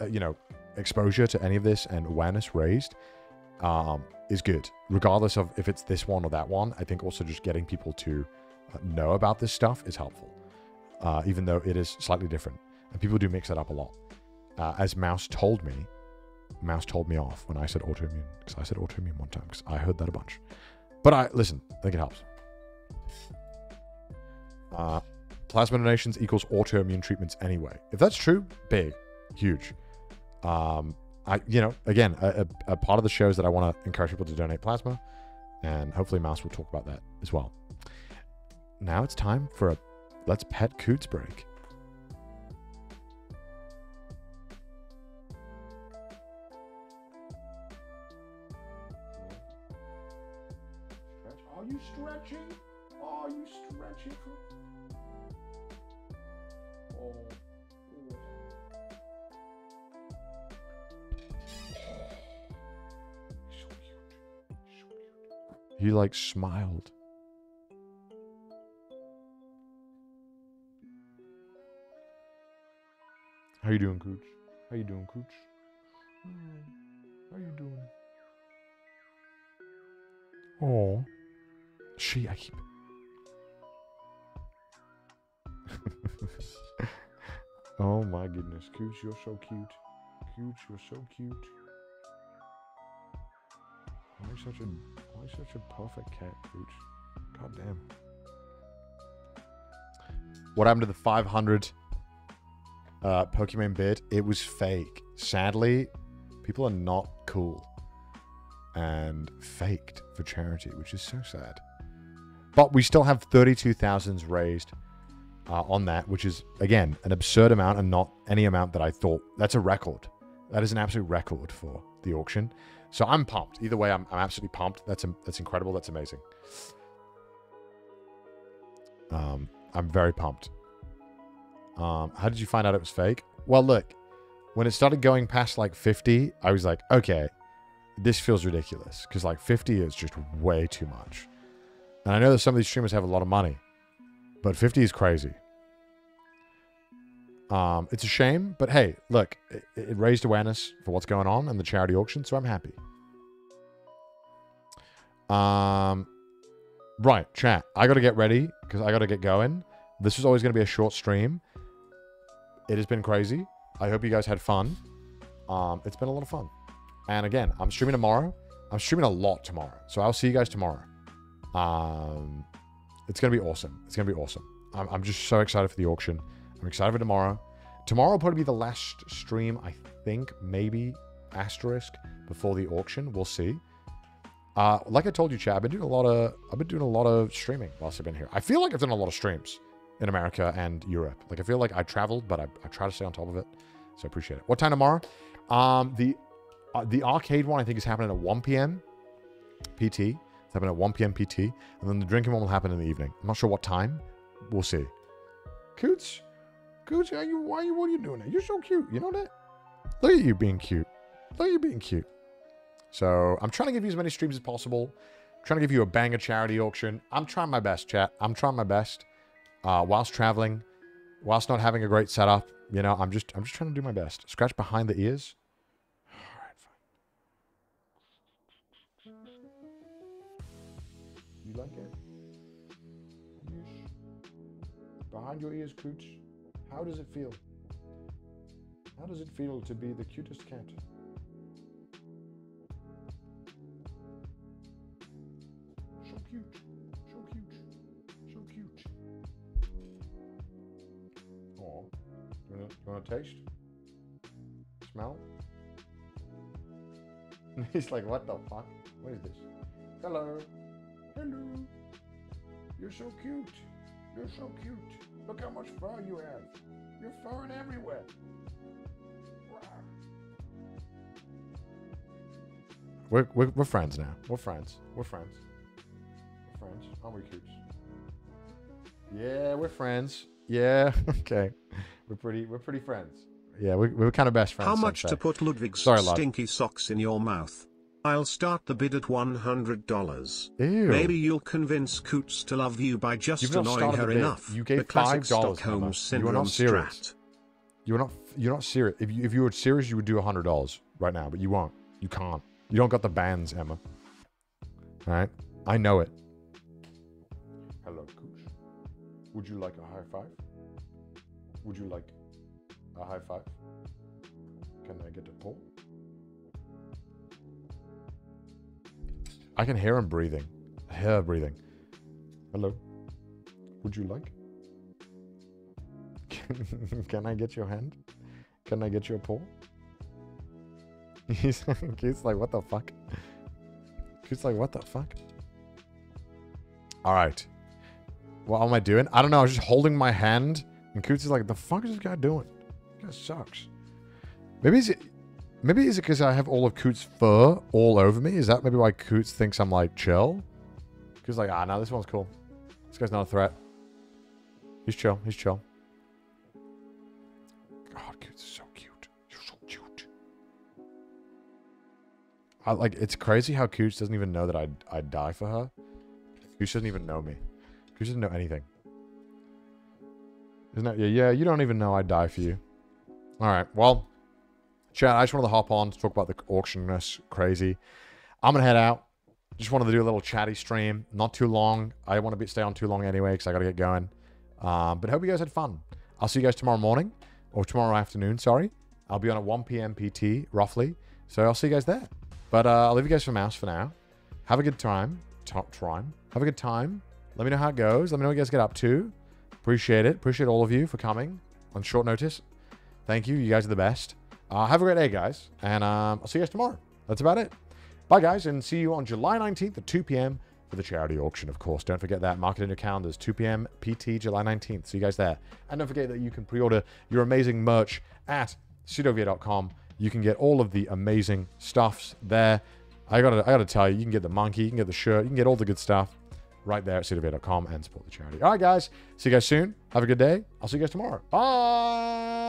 you know, exposure to any of this and awareness raised um, is good. Regardless of if it's this one or that one, I think also just getting people to know about this stuff is helpful. Uh, even though it is slightly different. And people do mix that up a lot. Uh, as Mouse told me, Mouse told me off when I said autoimmune, because I said autoimmune one time, because I heard that a bunch. But I listen, I think it helps. Uh, plasma donations equals autoimmune treatments anyway. If that's true, big, huge. Um, I, you know, again, a, a, a part of the show is that I want to encourage people to donate plasma, and hopefully Mouse will talk about that as well. Now it's time for a Let's Pet Coots break. Are you stretching? Are you stretching? Oh. He like smiled. How you doing, Cooch? How you doing, Cooch? How you doing? Oh, she, I keep. Oh my goodness, Cooch, you're so cute. Cooch, you're so cute. Why such a, why such a perfect cat, Cooch? God damn. What happened to the five hundred? Uh, Pokimane bid? It was fake. Sadly, people are not cool and faked for charity, which is so sad. But we still have thirty-two thousand raised uh, on that, which is, again, an absurd amount and not any amount that I thought. That's a record. That is an absolute record for the auction. So I'm pumped. Either way, I'm, I'm absolutely pumped. That's, that's incredible. That's amazing. Um, I'm very pumped. Um, how did you find out it was fake? Well, look, when it started going past like fifty, I was like, okay, this feels ridiculous. Because like fifty is just way too much. And I know that some of these streamers have a lot of money, but fifty is crazy. Um, it's a shame, but hey, look, it, it raised awareness for what's going on in the charity auction, so I'm happy. Um, right, chat. I got to get ready because I got to get going. This was always going to be a short stream. It has been crazy. I hope you guys had fun. Um, it's been a lot of fun. And again, I'm streaming tomorrow. I'm streaming a lot tomorrow. So I'll see you guys tomorrow. Um, it's going to be awesome. It's going to be awesome. I'm, I'm just so excited for the auction. I'm excited for tomorrow. Tomorrow will probably be the last stream, I think, maybe asterisk before the auction. We'll see. Uh, like I told you, chat, I've been doing a lot of, I've been doing a lot of streaming whilst I've been here. I feel like I've done a lot of streams in America and Europe. Like, I feel like I traveled, but I, I try to stay on top of it. So I appreciate it. What time tomorrow? Um, the uh, the arcade one, I think, is happening at one p m P T. It's happening at one p m P T. And then the drinking one will happen in the evening. I'm not sure what time. We'll see. Coots? Coots, are you, why are you, what are you doing? You're so cute. You know that? Look at you being cute. Look at you being cute. So I'm trying to give you as many streams as possible. I'm trying to give you a banger charity auction. I'm trying my best, chat. I'm trying my best. Uh, whilst traveling, whilst not having a great setup, you know, I'm just I'm just trying to do my best. Scratch behind the ears. All right, fine. You like it? Behind your ears, Cooch. How does it feel? How does it feel to be the cutest cat? So cute. You want to taste? Smell? He's like, what the fuck? What is this? Hello. Hello. You're so cute. You're so cute. Look how much fur you have. You're furring everywhere. We're, we're, we're friends now. We're friends. We're friends. We're friends. Aren't we cute? Yeah, we're friends. Yeah, okay. We're pretty we're pretty friends. Yeah, we, we're kind of best friends. How much to put Ludwig's Sorry, stinky socks in your mouth? I'll start the bid at one hundred dollars. Ew. Maybe you'll convince Coots to love you by just You've annoying her enough. You gave the five dollars, Stockholm Syndrome. You're not serious. You're not, you're not serious. If you, if you were serious, you would do one hundred dollars right now, but you won't. You can't. You don't got the bands, Emma. All right? I know it. Hello, Coots. Would you like a high five? Would you like a high five? Can I get a pull? I can hear him breathing. I hear her breathing. Hello. Would you like? Can, can I get your hand? Can I get your paw? He's, he's like, what the fuck? He's like, what the fuck? All right. What am I doing? I don't know. I was just holding my hand. And Coots is like, the fuck is this guy doing? This guy sucks. Maybe is it... Maybe is it because I have all of Coots' fur all over me? Is that maybe why Coots thinks I'm like chill? Coots like, ah, no, this one's cool. This guy's not a threat. He's chill. He's chill. God, Coots is so cute. You're so cute. I, like, it's crazy how Coots doesn't even know that I'd, I'd die for her. Coots doesn't even know me. Coots doesn't know anything. Isn't that, yeah, yeah, you don't even know I'd die for you. All right, well... Chat, I just wanted to hop on to talk about the auctionness. Crazy. I'm going to head out. Just wanted to do a little chatty stream. Not too long. I want to be, stay on too long anyway because I got to get going. Um, but hope you guys had fun. I'll see you guys tomorrow morning. Or tomorrow afternoon, sorry. I'll be on at one P M P T, roughly. So I'll see you guys there. But uh, I'll leave you guys for mouse for now. Have a good time. Top time. Have a good time. Let me know how it goes. Let me know what you guys get up to. Appreciate it. Appreciate all of you for coming on short notice. Thank you. You guys are the best. Uh, have a great day, guys, and um, I'll see you guys tomorrow. That's about it. Bye, guys, and see you on July nineteenth at two P M for the charity auction, of course. Don't forget that. Mark it in your calendars. two P M P T, July nineteenth. See you guys there. And don't forget that you can pre-order your amazing merch at C D awgVA dot com. You can get all of the amazing stuffs there. I gotta, I gotta tell you, you can get the monkey, you can get the shirt, you can get all the good stuff right there at C D awgVA dot com and support the charity. All right, guys. See you guys soon. Have a good day. I'll see you guys tomorrow. Bye.